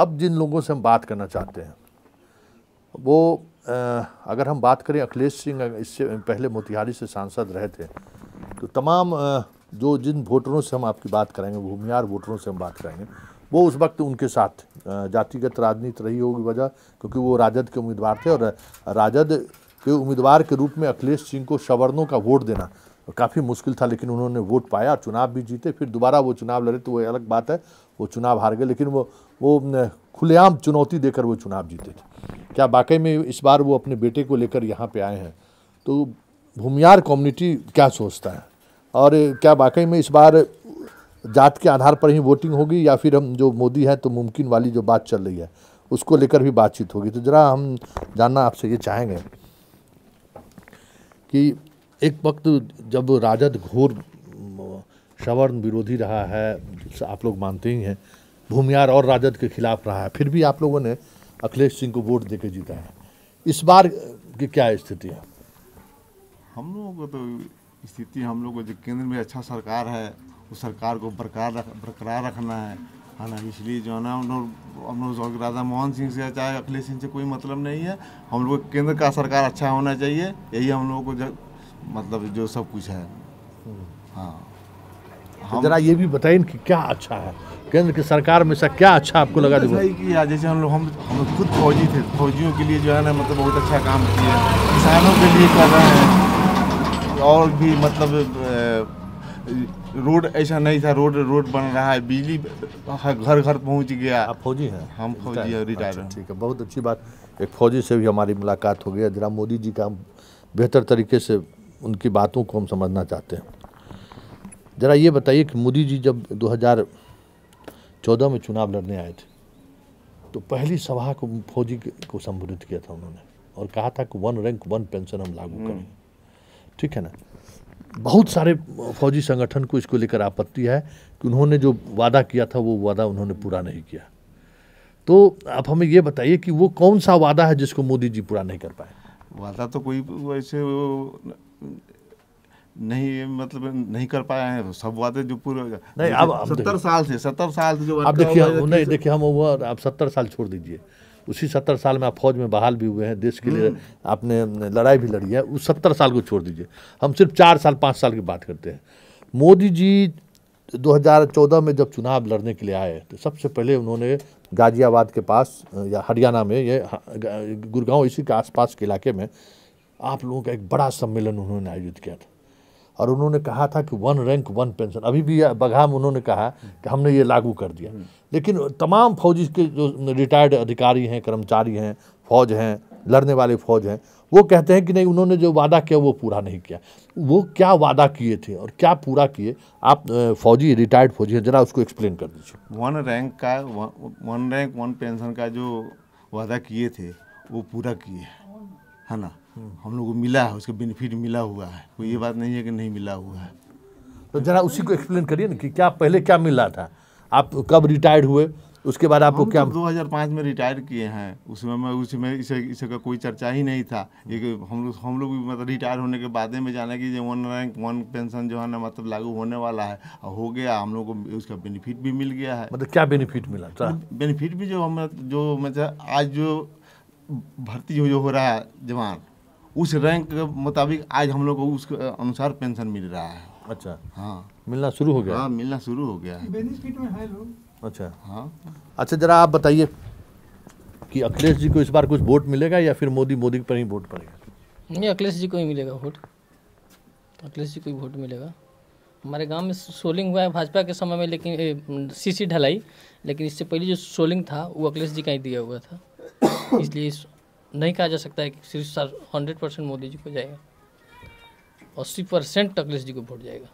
अब जिन लोगों से हम बात करना चाहते हैं वो आ, अगर हम बात करें, अखिलेश सिंह इससे पहले मोतिहारी से सांसद रहे थे, तो तमाम आ, जो जिन वोटरों से हम आपकी बात करेंगे, भूमिहार वोटरों से हम बात करेंगे, वो उस वक्त उनके साथ जातिगत राजनीति रही होगी वजह, क्योंकि वो राजद के उम्मीदवार थे और राजद के उम्मीदवार के रूप में अखिलेश सिंह को सवर्णों का वोट देना काफ़ी मुश्किल था, लेकिन उन्होंने वोट पाया और चुनाव भी जीते। फिर दोबारा वो चुनाव लड़े तो वो अलग बात है, वो चुनाव हार गए, लेकिन वो वो खुलेआम चुनौती देकर वो चुनाव जीते थे। क्या वाकई में इस बार वो अपने बेटे को लेकर यहाँ पे आए हैं, तो भूमिहार कम्युनिटी क्या सोचता है और क्या वाकई में इस बार जात के आधार पर ही वोटिंग होगी या फिर हम जो मोदी हैं तो मुमकिन वाली जो बात चल रही है उसको लेकर भी बातचीत होगी। तो ज़रा हम जानना आपसे ये चाहेंगे कि एक वक्त जब राजद घोर सवर्ण विरोधी रहा है, आप लोग मानते ही हैं, भूमिहार और राजद के खिलाफ रहा है, फिर भी आप लोगों ने अखिलेश सिंह को वोट देकर जीता है। इस बार की क्या स्थिति है? हम लोगों को तो स्थिति हम लोग को जो केंद्र में अच्छा सरकार है, उस सरकार को बरकरार रख, बरकरार रखना है। है ना, इसलिए जो है ना हम लोग राधा मोहन सिंह से चाहे अखिलेश सिंह से कोई मतलब नहीं है। हम लोग केंद्र का सरकार अच्छा होना चाहिए, यही हम लोगों को मतलब जो सब कुछ है। हाँ, तो जरा ये भी बताइए कि क्या अच्छा है केंद्र की सरकार में, से क्या अच्छा आपको लगा? देखिए जैसे हम लोग हम हम खुद फौजी थे, फौजियों के लिए जो है ना मतलब बहुत अच्छा काम किया, किसानों के लिए कर रहे हैं, और भी मतलब रोड ऐसा नहीं था, रोड रोड बन रहा है, बिजली घर घर पहुंच गया। आप फौजी हैं? हम फौजी हैं, रिटायर हैं। ठीक है, बहुत अच्छी बात। एक फौजी से भी हमारी मुलाकात हो गई है। जरा मोदी जी का बेहतर तरीके से उनकी बातों को हम समझना चाहते हैं। जरा ये बताइए कि मोदी जी जब दो हज़ार चौदह में चुनाव लड़ने आए थे तो पहली सभा को फौजी को संबोधित किया था उन्होंने और कहा था कि वन रैंक वन पेंशन हम लागू करें। ठीक है ना, बहुत सारे फौजी संगठन को इसको लेकर आपत्ति है कि उन्होंने जो वादा किया था वो वादा उन्होंने पूरा नहीं किया। तो आप हमें ये बताइए कि वो कौन सा वादा है जिसको मोदी जी पूरा नहीं कर पाए? वादा तो कोई वैसे नहीं मतलब नहीं कर पाए हैं, सब बातें जो पूरे नहीं। अब सत्तर साल से सत्तर साल से जो आप देखिए नहीं देखिए हम वो आप सत्तर साल छोड़ दीजिए, उसी सत्तर साल में आप फौज में बहाल भी हुए हैं, देश के लिए आपने लड़ाई भी लड़ी है, उस सत्तर साल को छोड़ दीजिए, हम सिर्फ चार साल पाँच साल की बात करते हैं। मोदी जी दो हज़ार चौदह में जब चुनाव लड़ने के लिए आए तो सबसे पहले उन्होंने गाजियाबाद के पास या हरियाणा में या गुड़गांव इसी के आसपास के इलाके में आप लोगों का एक बड़ा सम्मेलन उन्होंने आयोजित किया था और उन्होंने कहा था कि वन रैंक वन पेंशन, अभी भी बघा में उन्होंने कहा कि हमने ये लागू कर दिया, लेकिन तमाम फौजी के जो रिटायर्ड अधिकारी हैं, कर्मचारी हैं, फौज हैं, लड़ने वाले फौज हैं, वो कहते हैं कि नहीं उन्होंने जो वादा किया वो पूरा नहीं किया। वो क्या वादा किए थे और क्या पूरा किए? आप फौजी, रिटायर्ड फौजी हैं, जरा उसको एक्सप्लेन कर दीजिए। वन रैंक का वन रैंक वन पेंशन का जो वादा किए थे वो पूरा किए है ना, हम लोग को मिला है, उसका बेनिफिट मिला हुआ है, कोई ये बात नहीं है कि नहीं मिला हुआ है। तो जरा उसी को एक्सप्लेन करिए ना कि क्या पहले क्या मिला था, आप कब रिटायर्ड हुए, उसके बाद आपको क्या? दो हज़ार पाँच में रिटायर किए हैं, उसमें मैं उसमें इसे इसका कोई चर्चा ही नहीं था। ये हम लोग हम लोग मतलब रिटायर होने के बाद में जाना कि जो वन रैंक वन पेंशन जो है ना मतलब लागू होने वाला है और हो गया, हम लोग को उसका बेनिफिट भी मिल गया है। मतलब क्या बेनिफिट मिला था? बेनिफिट भी जो हम जो मतलब आज जो भर्ती जो हो रहा है जवान, उस रैंक के मुताबिक आज हम लोग को उसके अनुसार पेंशन मिल रहा है। अच्छा, हाँ मिलना शुरू हो गया। हाँ मिलना शुरू हो गया है, बेनिफिट में है लोग। अच्छा हाँ, अच्छा जरा आप बताइए कि अखिलेश जी को इस बार कुछ वोट मिलेगा या फिर मोदी मोदी पर ही वोट पड़ेगा? नहीं, अखिलेश जी को ही मिलेगा वोट, अखिलेश जी को ही वोट मिलेगा। हमारे गांव में सोलिंग हुआ है भाजपा के समय में, लेकिन सी सी ढलाई, लेकिन इससे पहले जो सोलिंग था वो अखिलेश जी का ही दिया हुआ था, इसलिए नहीं कहा जा सकता है कि सिर्फ sir hundred percent Modi ji को जाएगा, अस्सी परसेंट अखिलेश जी को वोट जाएगा।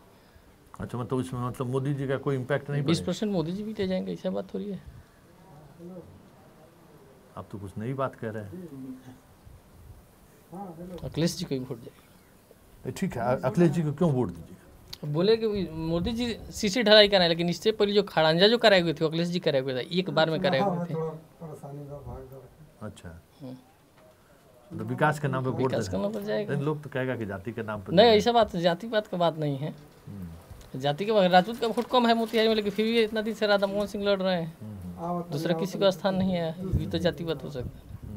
अच्छा, मतलब इसमें मतलब मोदी जी का कोई इम्पैक्ट नहीं? बीस परसेंट मोदी जी भी ले जाएंगे, ऐसा बात हो रही है। आप तो कुछ नई बात कह रहे हैं। अखिलेश जी को ही वोट जाएगा। ठीक है, अखिलेश जी को क्यों वोट दीजिएगा? बोले कि मोदी जी शीशी ढलाई कराए, लेकिन इससे पहले जो खड़ांजा जो कराए हुए थे अखिलेश जी कराए हुए थे, एक बार में कराए हुए थे। अच्छा, तो विकास के नाम पे वोट जाएगा? लोग तो कहेगा कि जाति के नाम पे नहीं, ऐसा बात जातिवाद का बात नहीं है। जाति के बाद राजपूत का वोट कम है मोतिहारी में, लेकिन फिर भी इतना दिन से राधा मोहन सिंह लड़ रहे हैं, दूसरा किसी का स्थान नहीं है, ये तो जातिवाद हो सकता है।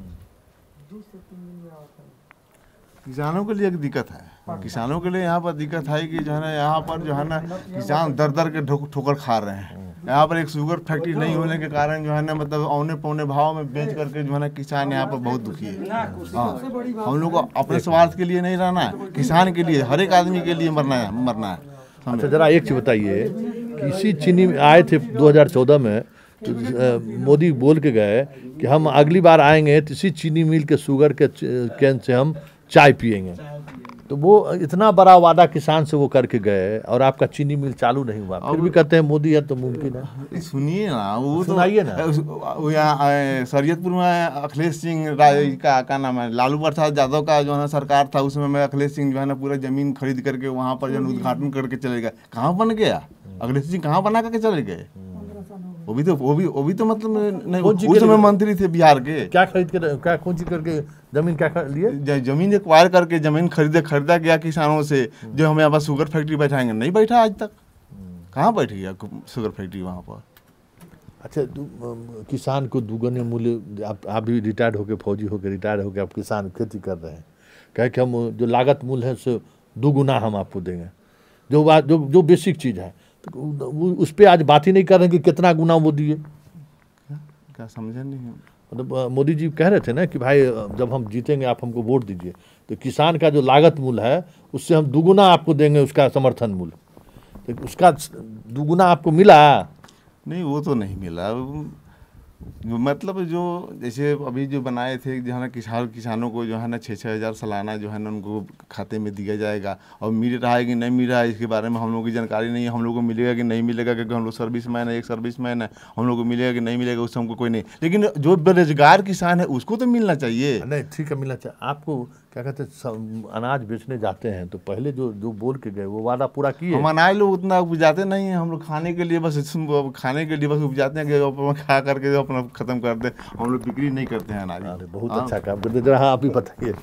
किसानों के लिए एक दिक्कत है, किसानों के लिए यहाँ पर दिक्कत है कि जो है ना यहाँ पर जो है ना किसान दर दर के ठोकर खा रहे हैं। यहाँ पर एक शुगर फैक्ट्री नहीं होने के कारण जो है ना मतलब औने पौने भाव में बेच करके जो है ना किसान यहाँ पर बहुत दुखी है। हाँ, हम लोग को अपने स्वार्थ के लिए नहीं रहना है, किसान के लिए, हर एक आदमी के लिए मरना है मरना है। अच्छा, जरा एक चीज़ बताइए कि इसी चीनी में आए थे दो हज़ार चौदह में तो मोदी बोल के गए कि हम अगली बार आएंगे तो इसी चीनी मिल के शुगर के कैन से हम चाय पियेंगे। तो वो इतना बड़ा वादा किसान से वो करके गए और आपका चीनी मिल चालू नहीं हुआ, फिर भी कहते हैं मोदी है तो मुमकिन है। सुनिए ना, वो सुनाइए ना। यहाँ सरियतपुर में अखिलेश सिंह का क्या नाम है, लालू प्रसाद यादव का जो है ना सरकार था, उसमें मैं अखिलेश सिंह जो है ना पूरा जमीन खरीद करके वहाँ पर जो उद्घाटन करके चले गए। कहाँ बन गया अखिलेश सिंह, कहाँ बना करके चले गए? वो भी तो वो भी वो भी तो मतलब नहीं, उस समय मंत्री थे बिहार के। क्या खरीद के क्या कौन चीज करके जमीन क्या लिए? जमीन एक्वायर करके जमीन खरीदे खरीदा गया किसानों से, जो हमें यहाँ पर शुगर फैक्ट्री बैठाएंगे। नहीं बैठा आज तक, कहाँ बैठ गया शुगर फैक्ट्री वहाँ पर? अच्छा, किसान को दुगने मूल्य, आप आप भी रिटायर्ड होके, फौजी होके रिटायर्ड होके आप किसान खेती कर रहे हैं, कहे कि हम जो लागत मूल्य है उससे दुगुना हम आपको देंगे, जो बात जो जो बेसिक चीज़ है, तो उस पर आज बात ही नहीं कर रहे हैं कि कितना गुना वो दिए, क्या समझा नहीं है। मतलब मोदी जी कह रहे थे ना कि भाई जब हम जीतेंगे आप हमको वोट दीजिए, तो किसान का जो लागत मूल्य है उससे हम दुगुना आपको देंगे उसका समर्थन मूल्य, तो उसका दुगुना आपको मिला नहीं? वो तो नहीं मिला। मतलब जो जैसे अभी जो बनाए थे जो है ना, किसान किसानों को जो है ना छः छः हज़ार सालाना जो है ना उनको खाते में दिया जाएगा, और मिल रहा है कि नहीं मिल रहा है इसके बारे में हम लोगों की जानकारी नहीं है, हम लोग को मिलेगा कि नहीं मिलेगा, क्योंकि हम लोग सर्विस मैन है, एक सर्विस मैन है, हम लोग को मिलेगा कि नहीं मिलेगा उससे हमको कोई नहीं, लेकिन जो बेरोजगार किसान है उसको तो मिलना चाहिए। नहीं ठीक है, मिलना चाहिए। आपको क्या कहते हैं, अनाज बेचने जाते हैं तो पहले जो जो बोल के गए वो वादा पूरा किए? हम अनाज लोग उतना उपजाते नहीं हैं, हम लोग खाने के लिए बस खाने के लिए बस उपजाते हैं कि खा करके जो अपना ख़त्म कर दें, हम लोग बिक्री नहीं करते हैं अनाज। अरे बहुत अच्छा काम करते, जरा आप ही बताइए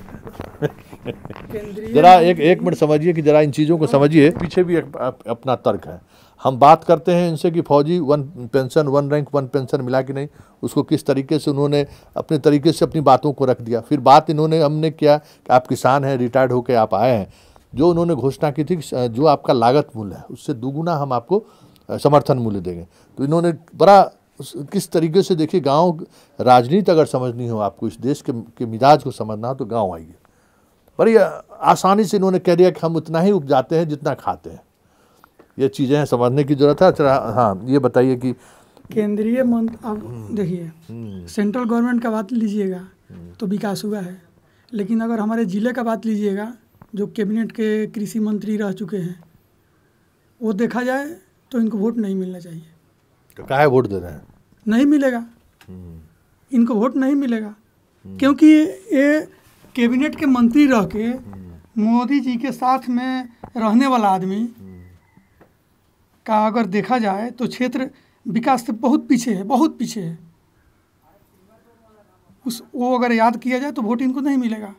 जरा, एक एक मिनट समझिए कि जरा इन चीज़ों को समझिए, पीछे भी एक अपना तर्क है। हम बात करते हैं इनसे कि फौजी one pension, one rank one pension मिला कि नहीं, उसको किस तरीके से उन्होंने अपने तरीके से अपनी बातों को रख दिया। फिर बात इन्होंने हमने किया कि आप किसान हैं, रिटायर्ड होकर आप आए हैं, जो उन्होंने घोषणा की थी कि जो आपका लागत मूल्य है उससे दुगुना हम आपको समर्थन मूल्य देंगे। तो इन्होंने बड़ा किस तरीके से, देखिए गाँव राजनीति अगर समझनी हो आपको, इस देश के, के मिजाज को समझना हो तो गाँव आइए। बड़ी आसानी से इन्होंने कह दिया कि हम उतना ही उपजाते हैं जितना खाते हैं। ये चीज़ें समझने की जरूरत है। अच्छा हाँ, ये बताइए कि केंद्रीय मंत्र, अब देखिए सेंट्रल गवर्नमेंट का बात लीजिएगा तो विकास हुआ है, लेकिन अगर हमारे ज़िले का बात लीजिएगा, जो कैबिनेट के कृषि मंत्री रह चुके हैं, वो देखा जाए तो इनको वोट नहीं मिलना चाहिए। तो काहे वोट दे रहे हैं? नहीं मिलेगा, इनको वोट नहीं मिलेगा, क्योंकि ये कैबिनेट के मंत्री रह के मोदी जी के साथ में रहने वाला आदमी का अगर देखा जाए तो क्षेत्र विकास से बहुत पीछे है, बहुत पीछे है। उस वो अगर याद किया जाए तो वोट इनको नहीं मिलेगा।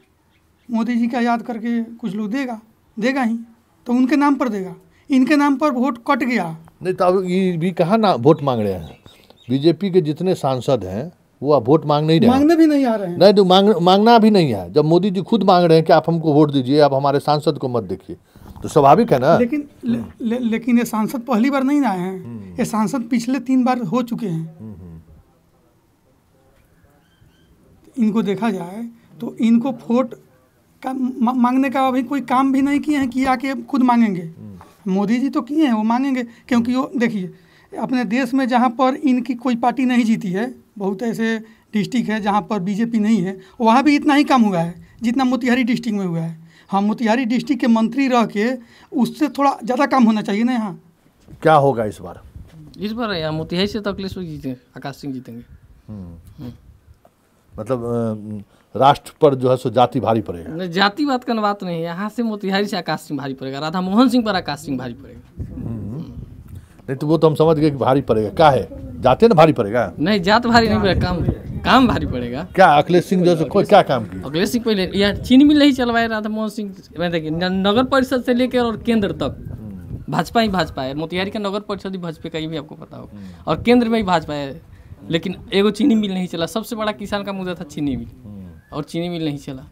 मोदी जी का याद करके कुछ लोग देगा, देगा ही तो उनके नाम पर देगा, इनके नाम पर वोट कट गया। नहीं तो अब ये भी कहा ना, वोट मांग रहे हैं बीजेपी के जितने सांसद हैं वो अब वोट मांग नहीं रहे, मांगने भी नहीं आ रहे हैं। नहीं तो मांग मांगना भी नहीं है, जब मोदी जी खुद मांग रहे हैं कि आप हमको वोट दीजिए, आप हमारे सांसद को मत देखिए, तो स्वाभाविक है ना। लेकिन ले, ले, लेकिन ये सांसद पहली बार नहीं आए हैं, ये सांसद पिछले तीन बार हो चुके हैं। इनको देखा जाए तो इनको वोट का मांगने का अभी कोई काम भी नहीं किए हैं कि आके खुद मांगेंगे। मोदी जी तो किए हैं, वो मांगेंगे, क्योंकि वो देखिए अपने देश में जहाँ पर इनकी कोई पार्टी नहीं जीती है, बहुत ऐसे डिस्ट्रिक्ट है जहाँ पर बीजेपी नहीं है, वहाँ भी इतना ही काम हुआ है जितना मोतिहारी डिस्ट्रिक्ट में हुआ है। हाँ, मोतिहारी डिस्ट्रिक्ट के मंत्री रह के उससे थोड़ा ज़्यादा काम होना चाहिए ना। यहाँ क्या होगा इस बार? इस बार यहाँ मोतिहारी से तो अखिलेश जीतेंगे, आकाश सिंह जीतेंगे। मतलब राष्ट्र पर जो है सो जाति भारी पड़ेगा? जातिवाद का बात नहीं है, यहाँ से मोतिहारी से आकाश सिंह भारी पड़ेगा, राधा मोहन सिंह पर आकाश सिंह भारी पड़ेगा। नहीं तो वो तो हम समझ गए कि भारी पड़ेगा, क्या है जाते ना भारी पड़ेगा? नहीं, जात भारी नहीं पड़ेगा, काम काम भारी पड़ेगा। क्या अखिलेश सिंह जो कोई क्या काम किया? अखिलेश सिंह पहले यहाँ चीनी मिल ही चलवाए राधा मोहन सिंह, देखिए नगर परिषद से लेकर और केंद्र तक भाजपा ही भाजपा है। मोतिहारी का नगर परिषद ही भाजपा का, ये भी आपको पता हो, और केंद्र में ही भाजपा है, लेकिन एगो चीनी मिल नहीं चला। सबसे बड़ा किसान का मुद्दा था चीनी मिल, और चीनी मिल नहीं चला।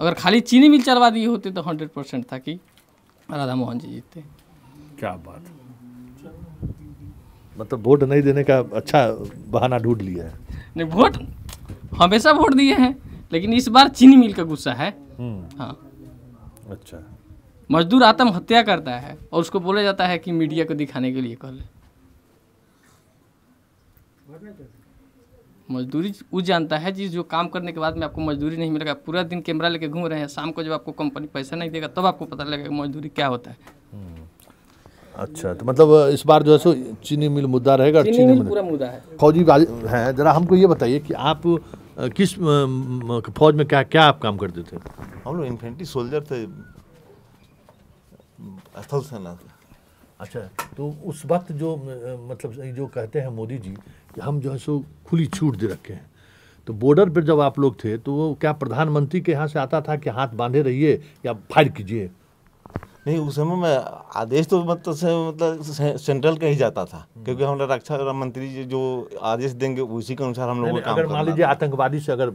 अगर खाली चीनी मिल चलवा दिए होते तो हंड्रेड परसेंट था कि राधा मोहन जी जीतते। क्या बात, मतलब वोट नहीं देने का अच्छा बहाना ढूंढ लिया है। नहीं, वोट हमेशा वोट दिए हैं, लेकिन इस बार चीनी मिल का गुस्सा है। हाँ अच्छा, मजदूर आत्महत्या करता है और उसको बोला जाता है कि मीडिया को दिखाने के लिए कॉल। मजदूरी वो जानता है जी, जो काम करने के बाद में आपको मजदूरी नहीं मिलेगा, पूरा दिन कैमरा लेके घूम रहे हैं, शाम को जब आपको कंपनी पैसा नहीं देगा तब आपको पता लगेगा मजदूरी क्या होता है। अच्छा, तो मतलब इस बार जो है सो चीनी मिल मुद्दा रहेगा, चीनी, चीनी मिल पूरा मुद्दा है। फौजी हैं, जरा हमको ये बताइए कि आप किस फौज में क्या क्या आप काम करते थे? हम लोग इन्फेंट्री सोल्जर थे, स्थल सेना। अच्छा, तो उस वक्त जो मतलब जो कहते हैं मोदी जी कि हम जो है सो खुली छूट दे रखे हैं, तो बॉर्डर पर जब आप लोग थे तो वो क्या प्रधानमंत्री के यहाँ से आता था कि हाथ बांधे रहिए या फायर कीजिए? नहीं उस समय में आदेश तो मतलब से मतलब सेंट्रल का ही जाता था, क्योंकि हमारा रक्षा मंत्री जी जो आदेश देंगे उसी के अनुसार हम लोग अगर मान लीजिए आतंकवादी से अगर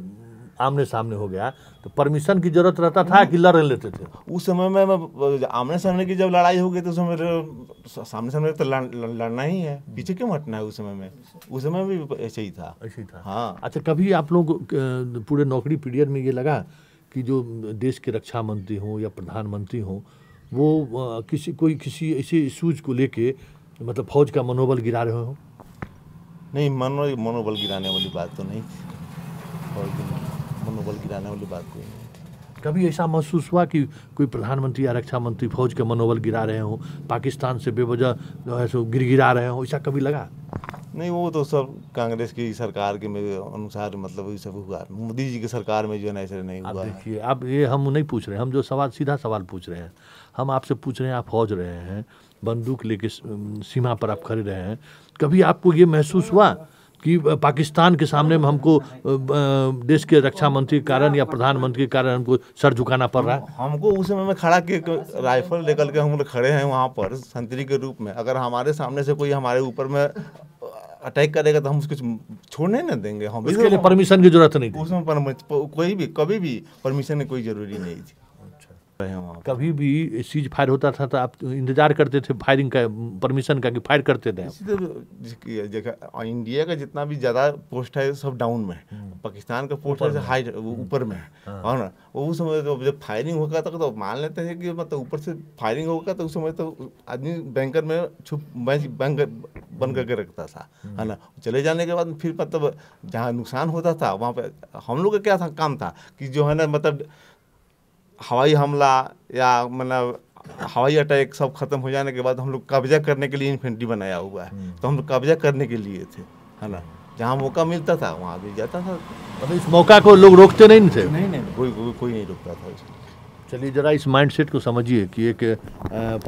आमने सामने हो गया तो परमिशन की जरूरत रहता था कि लड़ लेते थे? उस समय में आमने सामने की जब लड़ाई हो गई तो उस समय सामने सामने तो लड़ना ही है, पीछे क्यों हटना है? उस समय में उस समय भी ऐसे ही था ऐसे ही था हाँ। अच्छा, कभी आप लोग पूरे नौकरी पीरियड में ये लगा कि जो देश के रक्षा मंत्री हों या प्रधानमंत्री हों वो किसी कोई किसी ऐसे इशूज को लेके मतलब फौज का मनोबल गिरा रहे हो? नहीं, मनो मनोबल गिराने वाली बात तो नहीं, मनोबल गिराने वाली बात कोई नहीं। कभी ऐसा महसूस हुआ कि कोई प्रधानमंत्री या रक्षा मंत्री फौज का मनोबल गिरा रहे हो, पाकिस्तान से बेवजह जो है सो गिर गिरा रहे हो, ऐसा कभी लगा? नहीं, वो तो सब कांग्रेस की सरकार के अनुसार मतलब ये सब हुआ, मोदी जी की सरकार में जो है ऐसा नहीं हुआ। देखिए, आप ये हम नहीं पूछ रहे, हम जो सवाल सीधा सवाल पूछ रहे हैं, हम आपसे पूछ रहे हैं, आप फौज रहे हैं, बंदूक लेके सीमा पर आप खड़े रहे हैं, कभी आपको ये महसूस हुआ कि पाकिस्तान के सामने में हमको देश के रक्षा मंत्री के कारण या प्रधानमंत्री के कारण हमको सर झुकाना पड़ रहा है? हमको उस समय में खड़ा के राइफल लेकर के हम लोग खड़े हैं वहाँ पर संतरी के रूप में, अगर हमारे सामने से कोई हमारे ऊपर में अटैक करेगा तो हम उसको छोड़ने ना देंगे। हम इसके लिए परमिशन की जरूरत नहीं थी उसमें, कोई भी कभी भी परमिशन की कोई जरूरी नहीं थी। कभी भी सीज फायर होता था तो आप इंतजार करते थे फायरिंग का, परमिशन का कि फायर करते थे? तो इंडिया का जितना भी ज़्यादा पोस्ट है सब डाउन में, पाकिस्तान का पोस्ट है हाई ऊपर में है, और ना वो उस समय तो जब फायरिंग होगा तो, तो मान लेते हैं कि मतलब ऊपर से फायरिंग होगा तो उस समय तो आदमी बैंकर में छुप बैंक बंद करके रखता था, है ना। चले जाने के बाद फिर मतलब जहाँ नुकसान होता था वहाँ पर हम लोग का क्या था काम था कि जो है ना मतलब हवाई हमला या मतलब हवाई अटैक सब खत्म हो जाने के बाद हम लोग कब्जा करने के लिए इन्फेंट्री बनाया हुआ है, तो हम लोग कब्जा करने के लिए थे, है ना। जहाँ मौका मिलता था वहाँ भी जाता था, मतलब इस मौका को लोग रोकते नहीं थे। नहीं नहीं, कोई कोई, कोई नहीं रोकता था इसको। चलिए जरा इस माइंडसेट को समझिए कि एक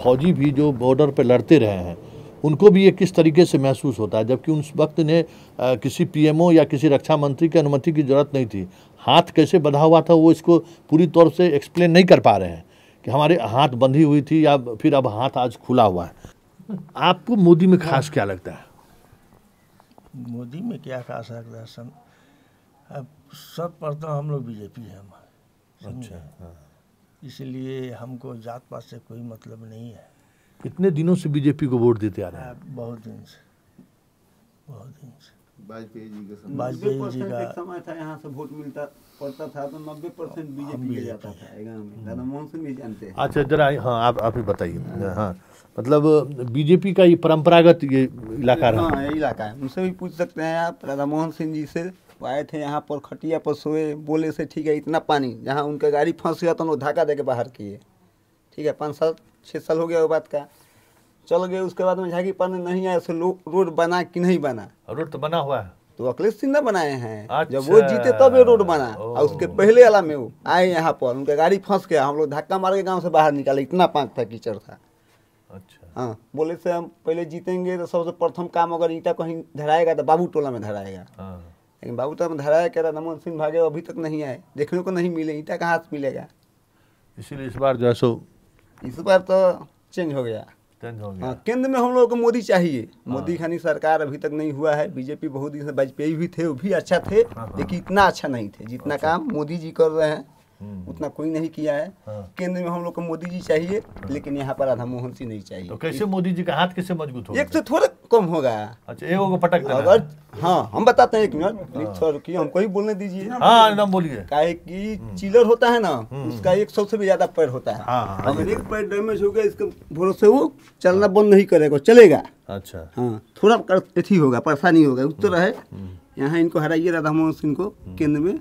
फौजी भी जो बॉर्डर पर लड़ते रहे हैं उनको भी ये किस तरीके से महसूस होता है, जबकि उस वक्त ने आ, किसी पीएमओ या किसी रक्षा मंत्री की अनुमति की जरूरत नहीं थी। हाथ कैसे बंधा हुआ था वो इसको पूरी तौर से एक्सप्लेन नहीं कर पा रहे हैं कि हमारे हाथ बंधी हुई थी या फिर अब हाथ आज खुला हुआ है। आपको मोदी में खास क्या लगता है? मोदी में क्या खास लगता है? सब अब सब पढ़ता हम लोग बीजेपी है हमारे, अच्छा हाँ। इसलिए हमको जात पात से कोई मतलब नहीं है। कितने दिनों से बीजेपी को वोट देते आ रहे हैं? बहुत दिन से, बहुत दिन से। वाजपेयी जी का समय, वाजपेयी जी का समय था यहाँ से वोट मिलता पड़ता था तो नब्बे परसेंट बीजेपी जाता था में। राधा मोहन सिंह भी जानते हैं। अच्छा जरा हाँ आप आप ही बताइए, हाँ मतलब बीजेपी का ये परंपरागत ये इलाका रहा। हाँ इलाका है, उनसे भी पूछ सकते हैं आप। राधा मोहन सिंह जी से आए थे यहाँ पर, खटिया पर सोए, बोले से ठीक है इतना पानी, यहाँ उनका गाड़ी फंस गया तो हम लोग धाका दे के बाहर किए, ठीक है। पाँच साल छः साल हो गया वो बात का, चल गए। उसके बाद में झांकी पाने नहीं आया, लो रोड बना कि नहीं बना? रोड तो बना हुआ है, तो अखिलेश सिंह ने बनाए हैं। अच्छा। जब वो जीते तब ये रोड बना, और उसके पहले वाला में वो आए यहाँ पर, उनका गाड़ी फंस गया, हम लोग धक्का मार के गाँव से बाहर निकाले, इतना पाँच था कीचड़ था। अच्छा हाँ, बोले से हम पहले जीतेंगे तो सबसे प्रथम काम अगर ईटा कहीं धराएगा तो बाबू टोला में धराएगा, लेकिन बाबू टोला में धराया क्या? राधा मोहन सिंह भागे, अभी तक नहीं आए, देखने को नहीं मिले, ईटा कहाँ से मिलेगा? इसीलिए इस बार जो है सो इस बार तो चेंज हो गया, चेंज हो गया। केंद्र में हम लोगों को मोदी चाहिए, मोदी खानी सरकार अभी तक नहीं हुआ है। बीजेपी बहुत दिन से, वाजपेयी भी थे वो भी अच्छा थे, लेकिन इतना अच्छा नहीं थे जितना काम मोदी जी कर रहे हैं, उतना कोई नहीं किया है। केंद्र में हम लोग को मोदी जी चाहिए, लेकिन यहाँ पर राधा मोहन सिंह नहीं चाहिए। तो कैसे मोदी जी का हाथ कैसे मजबूत होगा? एक से थोड़ा कम होगा। अच्छा, एगो को पटक देना। अगर हाँ हम बताते हैं, एक मिनट प्लीज सर रुकिए, हमको ही बोलने दीजिए। हाँ एकदम बोलिए। काहे कि चिलर होता है ना, उसका एक सौ से भी ज्यादा पैर होता है। अगर एक पैर डैमेज हो गया इसके भरोसे वो चलना बंद नहीं करेगा, चलेगा। अच्छा हाँ, थोड़ा अथी होगा, परेशानी होगा, उस तो रहे। यहाँ इनको हराइए राधा मोहन सिंह को। केंद्र में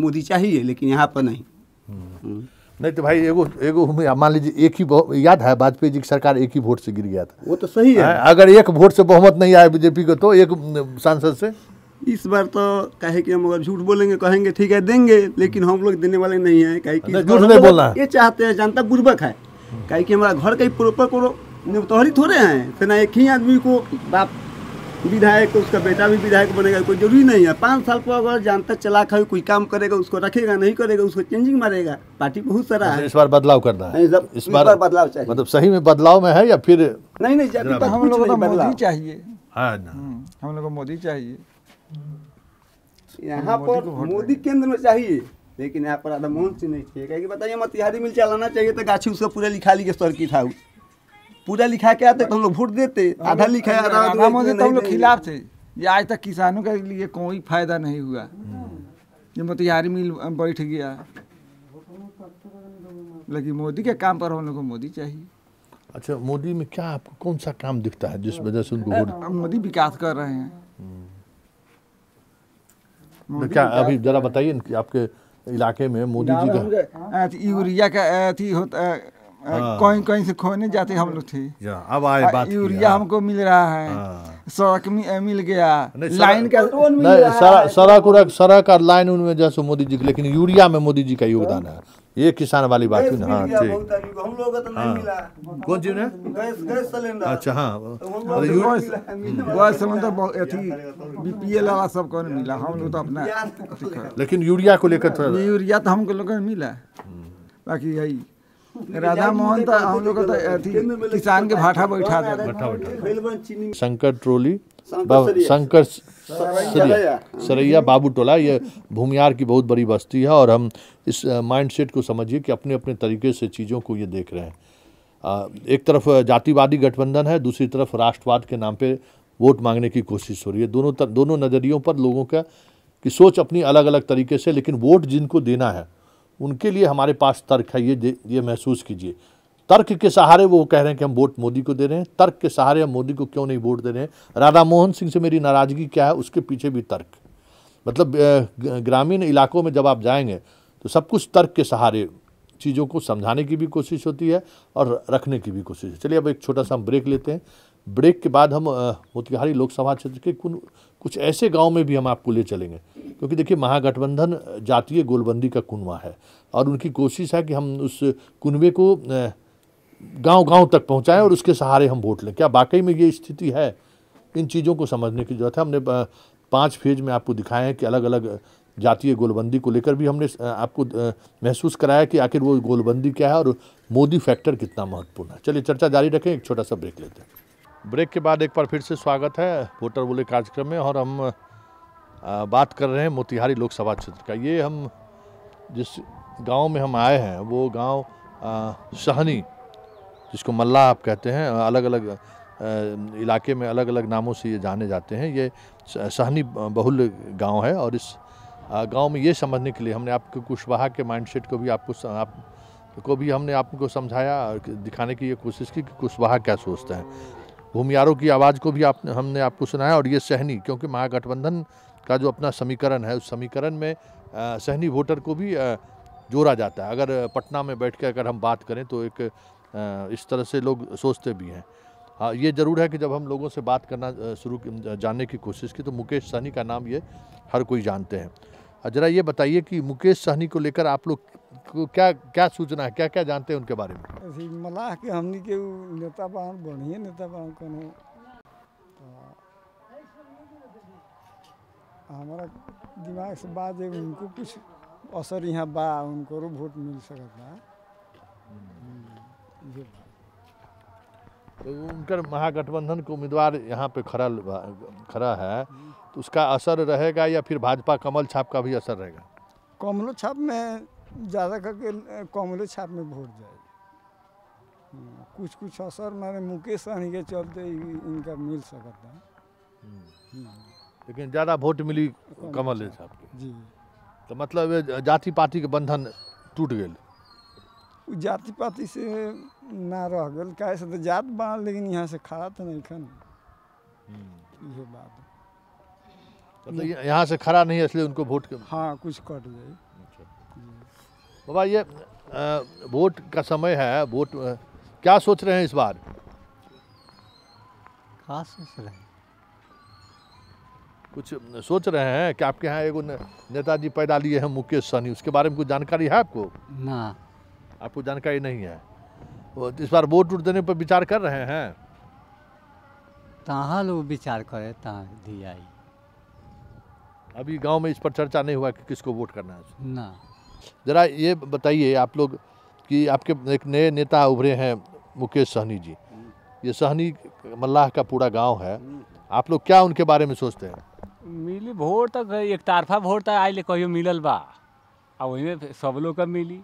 मोदी चाहिए, लेकिन यहाँ पर नहीं। नहीं तो भाई एगो एगो मान लीजिए एक ही, याद है वाजपेयी जी की सरकार एक ही वोट से गिर गया था। वो तो सही है। अगर एक वोट से बहुमत नहीं आया बीजेपी को तो एक सांसद से। इस बार तो कहे कि हम अगर झूठ बोलेंगे कहेंगे ठीक है देंगे, लेकिन हम लोग देने वाले नहीं है। कहे कि झूठ नहीं बोलना, ये चाहते हैं जनता बुर्बक है। कहे कि हमारा घर का ही प्रॉपर को मोतहरी थोड़े हैं, तो ना एक ही आदमी को बाप विधायक, उसका बेटा भी विधायक बनेगा, कोई जरूरी नहीं है। पाँच साल को अगर जानता चला खाई कोई काम करेगा, उसको रखेगा नहीं करेगा, उसको चेंजिंग मारेगा। पार्टी बहुत सारा है, इस बार बदलाव करना है। इस बार, इस बार बदलाव चाहिए। मतलब सही में बदलाव में है या फिर नहीं? नहीं, हम लोगों को मोदी चाहिए, हम लोग को मोदी चाहिए। यहाँ पर मोदी केंद्र में चाहिए, लेकिन यहाँ पर राधा मोहन सिंह नहीं चाहिए। बताइए, मोतिहारी मिल चलाना चाहिए तो गाछी उसका पूरा लिखा ली के स्तर की था, पूरा लिखा के आते तो हम लोग वोट देते। आधा लिखा है, आधा मोदी तो हम लोग खिलाफ थे। ये आज तक किसानों के लिए कोई फायदा नहीं हुआ। ये मोतिहारी मिल बैठ गया, लेकिन मोदी के काम पर हम लोग को मोदी चाहिए। अच्छा, मोदी में क्या आपको कौन सा काम दिखता है जिस वजह से उनको मोदी विकास कर रहे हैं? क्या अभी जरा बताइए, आपके इलाके में मोदी जी का यूरिया का होता कहीं कहीं से खोने जाते हम लोग थे। अब आए बात, यूरिया हमको मिल रहा है, सड़क मिल गया, लाइन का सड़क सड़क और लाइन उनमें जैसे मोदी जी, लेकिन यूरिया में मोदी जी का योगदान है। ये किसान वाली बात है ना। हाँ, ठीक। हम लोग तो नहीं मिला। कौन जी ने? Gas gas cylinder. अच्छा, हाँ, गैस सिलेंडर बहुत अथी बीपीएल वाला सब को मिला, हम लोग तो अपना। लेकिन यूरिया को लेकर थोड़ा, यूरिया तो हमको लोगों को मिला, बाकी यही राधा मोहन तो हम लोग तो किसान के भाटा बैठा देते। शंकर ट्रोली, शंकर सरैया, बाबू टोला, ये भूमिहार की बहुत बड़ी बस्ती है। और हम इस माइंडसेट को समझिए कि अपने अपने तरीके से चीज़ों को ये देख रहे हैं। एक तरफ जातिवादी गठबंधन है, दूसरी तरफ राष्ट्रवाद के नाम पे वोट मांगने की कोशिश हो रही है। दोनों तर, दोनों नज़रियों पर लोगों का की सोच अपनी अलग अलग तरीके से, लेकिन वोट जिनको देना है उनके लिए हमारे पास तर्क है। ये ये महसूस कीजिए, तर्क के सहारे वो कह रहे हैं कि हम वोट मोदी को दे रहे हैं, तर्क के सहारे हम मोदी को क्यों नहीं वोट दे रहे हैं। राधा मोहन सिंह से मेरी नाराज़गी क्या है, उसके पीछे भी तर्क। मतलब ग्रामीण इलाकों में जब आप जाएंगे तो सब कुछ तर्क के सहारे चीज़ों को समझाने की भी कोशिश होती है और रखने की भी कोशिश। चलिए, अब एक छोटा सा हम ब्रेक लेते हैं। ब्रेक के बाद हम मोतिहारी लोकसभा क्षेत्र के कुछ ऐसे गांव में भी हम आपको ले चलेंगे, क्योंकि देखिए महागठबंधन जातीय गोलबंदी का कुनवा है और उनकी कोशिश है कि हम उस कुनवे को गांव-गांव तक पहुंचाएं और उसके सहारे हम वोट लें। क्या वाकई में ये स्थिति है? इन चीज़ों को समझने की जरूरत है। हमने पाँच फेज में आपको दिखाया है कि अलग अलग जातीय गोलबंदी को लेकर भी हमने आपको महसूस कराया कि आखिर वो गोलबंदी क्या है और मोदी फैक्टर कितना महत्वपूर्ण है। चलिए, चर्चा जारी रखें, एक छोटा सा ब्रेक लेते हैं। ब्रेक के बाद एक बार फिर से स्वागत है वोटर बोले कार्यक्रम में, और हम बात कर रहे हैं मोतिहारी लोकसभा क्षेत्र का। ये हम जिस गांव में हम आए हैं वो गांव सहनी, जिसको मल्ला आप कहते हैं, अलग अलग इलाके में अलग अलग नामों से ये जाने जाते हैं। ये सहनी बहुल गांव है और इस गांव में ये समझने के लिए हमने आपको कुशवाहा के माइंडसेट को भी आपको आप को भी हमने आपको समझाया और दिखाने की ये कोशिश की कि कुशवाहा क्या सोचते हैं। भूमियारों की आवाज़ को भी आप हमने आपको सुनाया। और ये सहनी, क्योंकि महागठबंधन का जो अपना समीकरण है उस समीकरण में आ, सहनी वोटर को भी आ, जोड़ा जाता है। अगर पटना में बैठ के अगर हम बात करें तो एक आ, इस तरह से लोग सोचते भी हैं। हाँ, ये ज़रूर है कि जब हम लोगों से बात करना शुरू जानने की कोशिश की तो मुकेश सहनी का नाम ये हर कोई जानते हैं। ज़रा ये बताइए कि मुकेश सहनी को लेकर आप लोग को क्या क्या सूचना है, क्या क्या जानते हैं उनके बारे में? मलाह के हमनी के नेता बान, बढ़िया नेता बान, कोनो हमारा दिमाग से बात है, उनको कुछ असर यहाँ बा, उनको वोट मिल सकता है। तो उनका महागठबंधन के उम्मीदवार यहाँ पे खड़ा खड़ा है तो उसका असर रहेगा या फिर भाजपा कमल छाप का भी असर रहेगा? कमल छाप में ज़्यादा करके कमलो छाप में वोट जाएगी, कुछ कुछ असर माने मुकेश सहनी के चलते इनका मिल सकता है, लेकिन ज़्यादा वोट मिली कमल छाप के जी। तो मतलब जाति पाति के बंधन टूट गए, जाति पाति से ना रह गए, काहे से तो जात बान लेकिन यहाँ से खड़ा तो नहीं खन, ये बात है। मतलब यहाँ से खड़ा नहीं है इसलिए उनको वोट के हाँ कुछ कट जाए। बाबा, ये वोट का समय है, वोट क्या सोच रहे हैं इस बार? क्या सोच रहे हैं? कुछ सोच रहे हैं कि आपके यहाँ एगो ने, नेताजी पैदा लिए हैं मुकेश सहनी, उसके बारे में कुछ जानकारी है आपको? ना, आपको जानकारी नहीं है। इस बार वोट वोट देने पर विचार कर रहे हैं? तहाँ लोग विचार करे तहाँ दी आई। अभी गांव में इस पर चर्चा नहीं हुआ कि किसको वोट करना है ना। जरा ये बताइए आप लोग कि आपके एक नए नेता उभरे हैं मुकेश सहनी जी, ये सहनी मल्लाह का पूरा गांव है, आप लोग क्या उनके बारे में सोचते हैं? मिली वोट तक एक तरफा वोट तक आइले कहियो मिलल बा आ वही में सब लोग मिली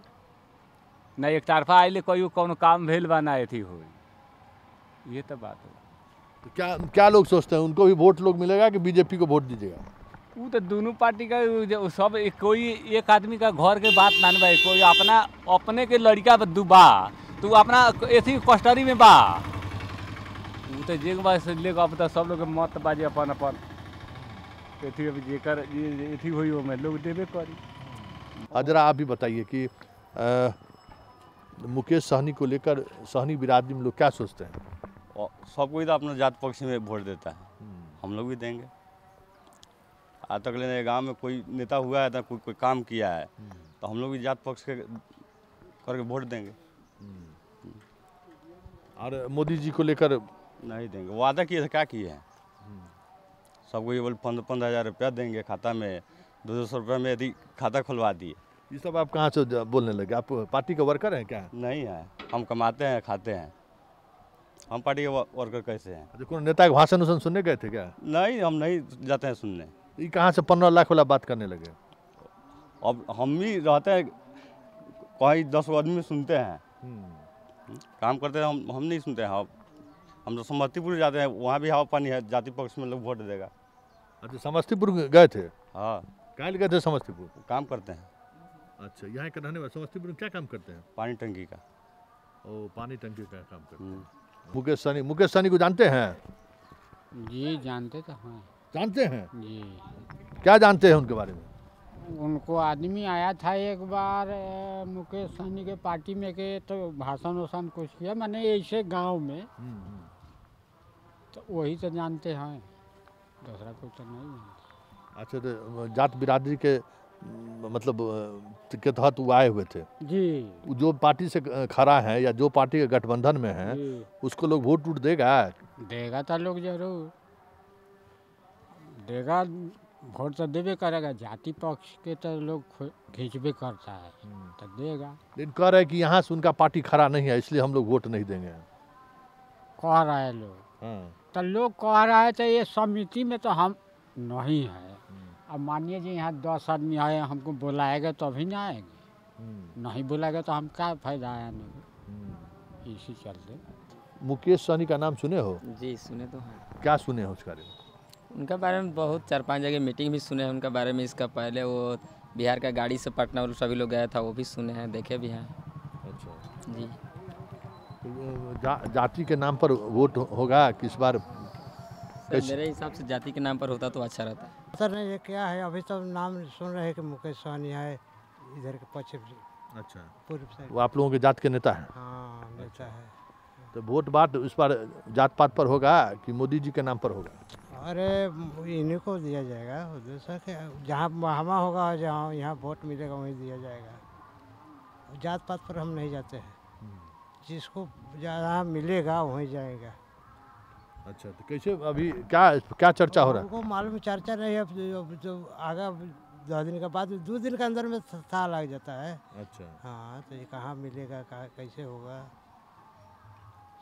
ना, एक तरफा आइले कहियो कौन काम भेल बा ना अथी हुई, ये तो बात है। तो क्या क्या लोग सोचते हैं उनको भी वोट लोग मिलेगा कि बीजेपी को वोट दीजिएगा? वो तो दोनों पार्टी का सब एक, कोई एक आदमी का घर के बात मान भाई, कोई अपना अपने के लड़का दू बा तो अपना ऐसी कस्टडी में बा वो तो जे बात लेकर अब तो सब लोग मत बाजे अपन अपन अथी अब जेकर अथी हुई वो में लोग देवे करी। हजरा आप भी बताइए कि आ, मुकेश सहनी को लेकर सहनी बिरादरी में लोग क्या सोचते हैं? सब कोई तो अपना जात पक्ष में वोट देता है, हम लोग भी देंगे। आज तक लेने गांव में कोई नेता हुआ है ना कोई कोई काम किया है तो हम लोग भी जात पक्ष के करके वोट देंगे। और मोदी जी को लेकर नहीं देंगे, वादा किए थे क्या किए हैं? सबको ये बोल पंद्रह पंद्रह हज़ार रुपया देंगे खाता में, दो दो सौ रुपये में यदि खाता खुलवा दिए। ये सब आप कहाँ से बोलने लगे? आप पार्टी के वर्कर हैं क्या? नहीं है, हम कमाते हैं खाते हैं, हम पार्टी के वर्कर कैसे हैं? कोई नेता के भाषण उसन सुनने गए थे क्या? नहीं, हम नहीं जाते हैं सुनने। ये कहाँ से पंद्रह लाख वाला बात करने लगे? अब हम भी रहते हैं कहीं दस आदमी सुनते हैं, काम करते हैं, हम हम नहीं सुनते हैं। हम हम तो समस्तीपुर जाते हैं, वहाँ भी हवा पानी है, जाति पक्ष में लोग वोट देगा। अच्छा समस्तीपुर गए थे? हाँ कहाँ गए थे? समस्तीपुर काम करते हैं। अच्छा यहाँ का रहने वाले? समस्तीपुर में क्या काम करते हैं? पानी टंकी का। ओ पानी टंकी का काम करते हैं। मुकेश सहनी, मुकेश सहनी को जानते हैं? जी जानते तो हैं। जानते हैं जी। क्या जानते हैं उनके बारे में? उनको आदमी आया था एक बार मुकेश सहनी के पार्टी में के तो भाषण वाषण कुछ किया मैंने ऐसे गांव में, तो वही तो जानते हैं, दूसरा कुछ तो नहीं जानते। अच्छा तो जाट बिरादरी के मतलब के तहत वो आए हुए थे जी, जो पार्टी से खड़ा है या जो पार्टी के गठबंधन में है उसको लोग वोट टूट देगा? देगा तो लोग जरूर देगा, वोट तो देवे करेगा, जाति पक्ष के तो लोग खींचबे करता है तो देगा। लेकिन कह रहे कि यहाँ से उनका पार्टी खड़ा नहीं है इसलिए हम लोग वोट नहीं देंगे, कह रहा है लोग। तो लोग कह रहा है तो ये समिति में तो हम नहीं है, अब मानिए जी यहाँ दस आदमी आए हमको बुलाएगा तभी ना आएंगे, नहीं बुलाएगा तो हम क्या फायदा आया नहीं, इसी चलते। मुकेश सहनी का नाम सुने हो? जी सुने तो हैं। क्या सुने हो उसके बारे में? उनका बारे में बहुत चार पांच जगह मीटिंग भी सुने हैं उनका बारे में, इसका पहले वो बिहार का गाड़ी से पटना और सभी लोग गया था, वो भी सुने हैं देखे भी हैं। अच्छा जी। जा, जाति के नाम पर वोट होगा किस बार? मेरे हिसाब से जाति के नाम पर होता तो अच्छा रहता सर। नहीं ये क्या है अभी सब नाम सुन रहे हैं कि मुकेश सहनी है इधर के पश्चिम। अच्छा पूर्व साइड वो आप लोगों के जात के नेता है? हाँ नेता है। तो वोट बात इस बार जात पात पर होगा कि मोदी जी के नाम पर होगा? अरे इन्हीं को दिया जाएगा, दूसरा के जहाँ माहमा होगा जहाँ यहाँ वोट मिलेगा वहीं दिया जाएगा, जात पात पर हम नहीं जाते हैं, जिसको जहाँ मिलेगा वहीं जाएगा। अच्छा तो कैसे अभी क्या क्या चर्चा हो रहा है? उनको मालूम चर्चा नहीं है, जो आगे दस दिन के बाद दो दिन के अंदर में था लग जाता है। अच्छा हाँ तो ये कहाँ मिलेगा कहाँ कैसे होगा,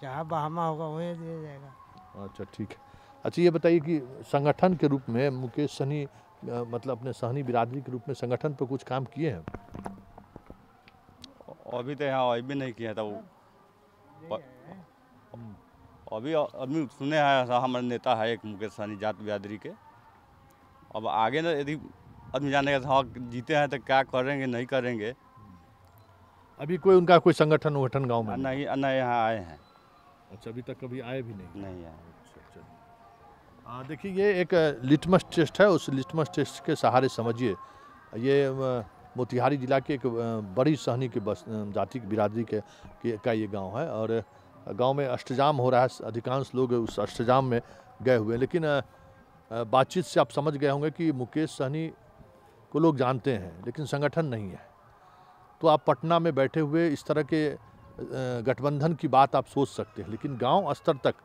जहाँ बहामा होगा वहीं दिया जाएगा। अच्छा ठीक है। अच्छा ये बताइए कि संगठन के रूप में मुकेश सहनी मतलब अपने सहनी बिरादरी के रूप में संगठन पर कुछ काम किए हैं? अभी तो यहाँ भी नहीं किया था वो, अभी आदमी सुने हैं हमारे नेता है एक मुकेश सहनी जात बिरादरी के, अब आगे ना यदि आदमी जाने का हाँ जीते हैं तो क्या करेंगे नहीं करेंगे। अभी कोई उनका कोई संगठन उगठन गांव में नहीं ना यहाँ आए हैं? अच्छा अभी तक कभी आए भी नहीं? नहीं आए। देखिए ये एक लिटमस टेस्ट है, उस लिटमस टेस्ट के सहारे समझिए ये मोतिहारी जिला के एक बड़ी सहनी के बस जाति बिरादरी के का ये गाँव है और गांव में अष्टजाम हो रहा है, अधिकांश लोग उस अष्टजाम में गए हुए हैं। लेकिन बातचीत से आप समझ गए होंगे कि मुकेश सहनी को लोग जानते हैं लेकिन संगठन नहीं है, तो आप पटना में बैठे हुए इस तरह के गठबंधन की बात आप सोच सकते हैं लेकिन गांव स्तर तक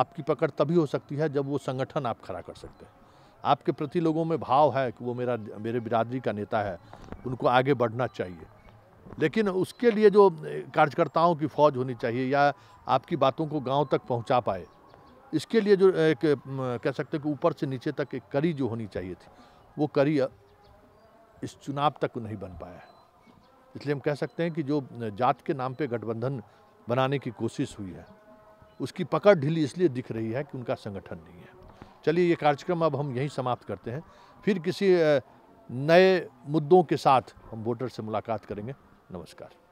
आपकी पकड़ तभी हो सकती है जब वो संगठन आप खड़ा कर सकते हैं, आपके प्रति लोगों में भाव है कि वो मेरा मेरे बिरादरी का नेता है, उनको आगे बढ़ना चाहिए। लेकिन उसके लिए जो कार्यकर्ताओं की फौज होनी चाहिए या आपकी बातों को गांव तक पहुंचा पाए, इसके लिए जो एक कह सकते हैं कि ऊपर से नीचे तक एक कड़ी जो होनी चाहिए थी, वो कड़ी इस चुनाव तक नहीं बन पाया है। इसलिए हम कह सकते हैं कि जो जात के नाम पे गठबंधन बनाने की कोशिश हुई है, उसकी पकड़ ढीली इसलिए दिख रही है कि उनका संगठन नहीं है। चलिए, ये कार्यक्रम अब हम यहीं समाप्त करते हैं, फिर किसी नए मुद्दों के साथ हम वोटर से मुलाकात करेंगे। नमस्कार।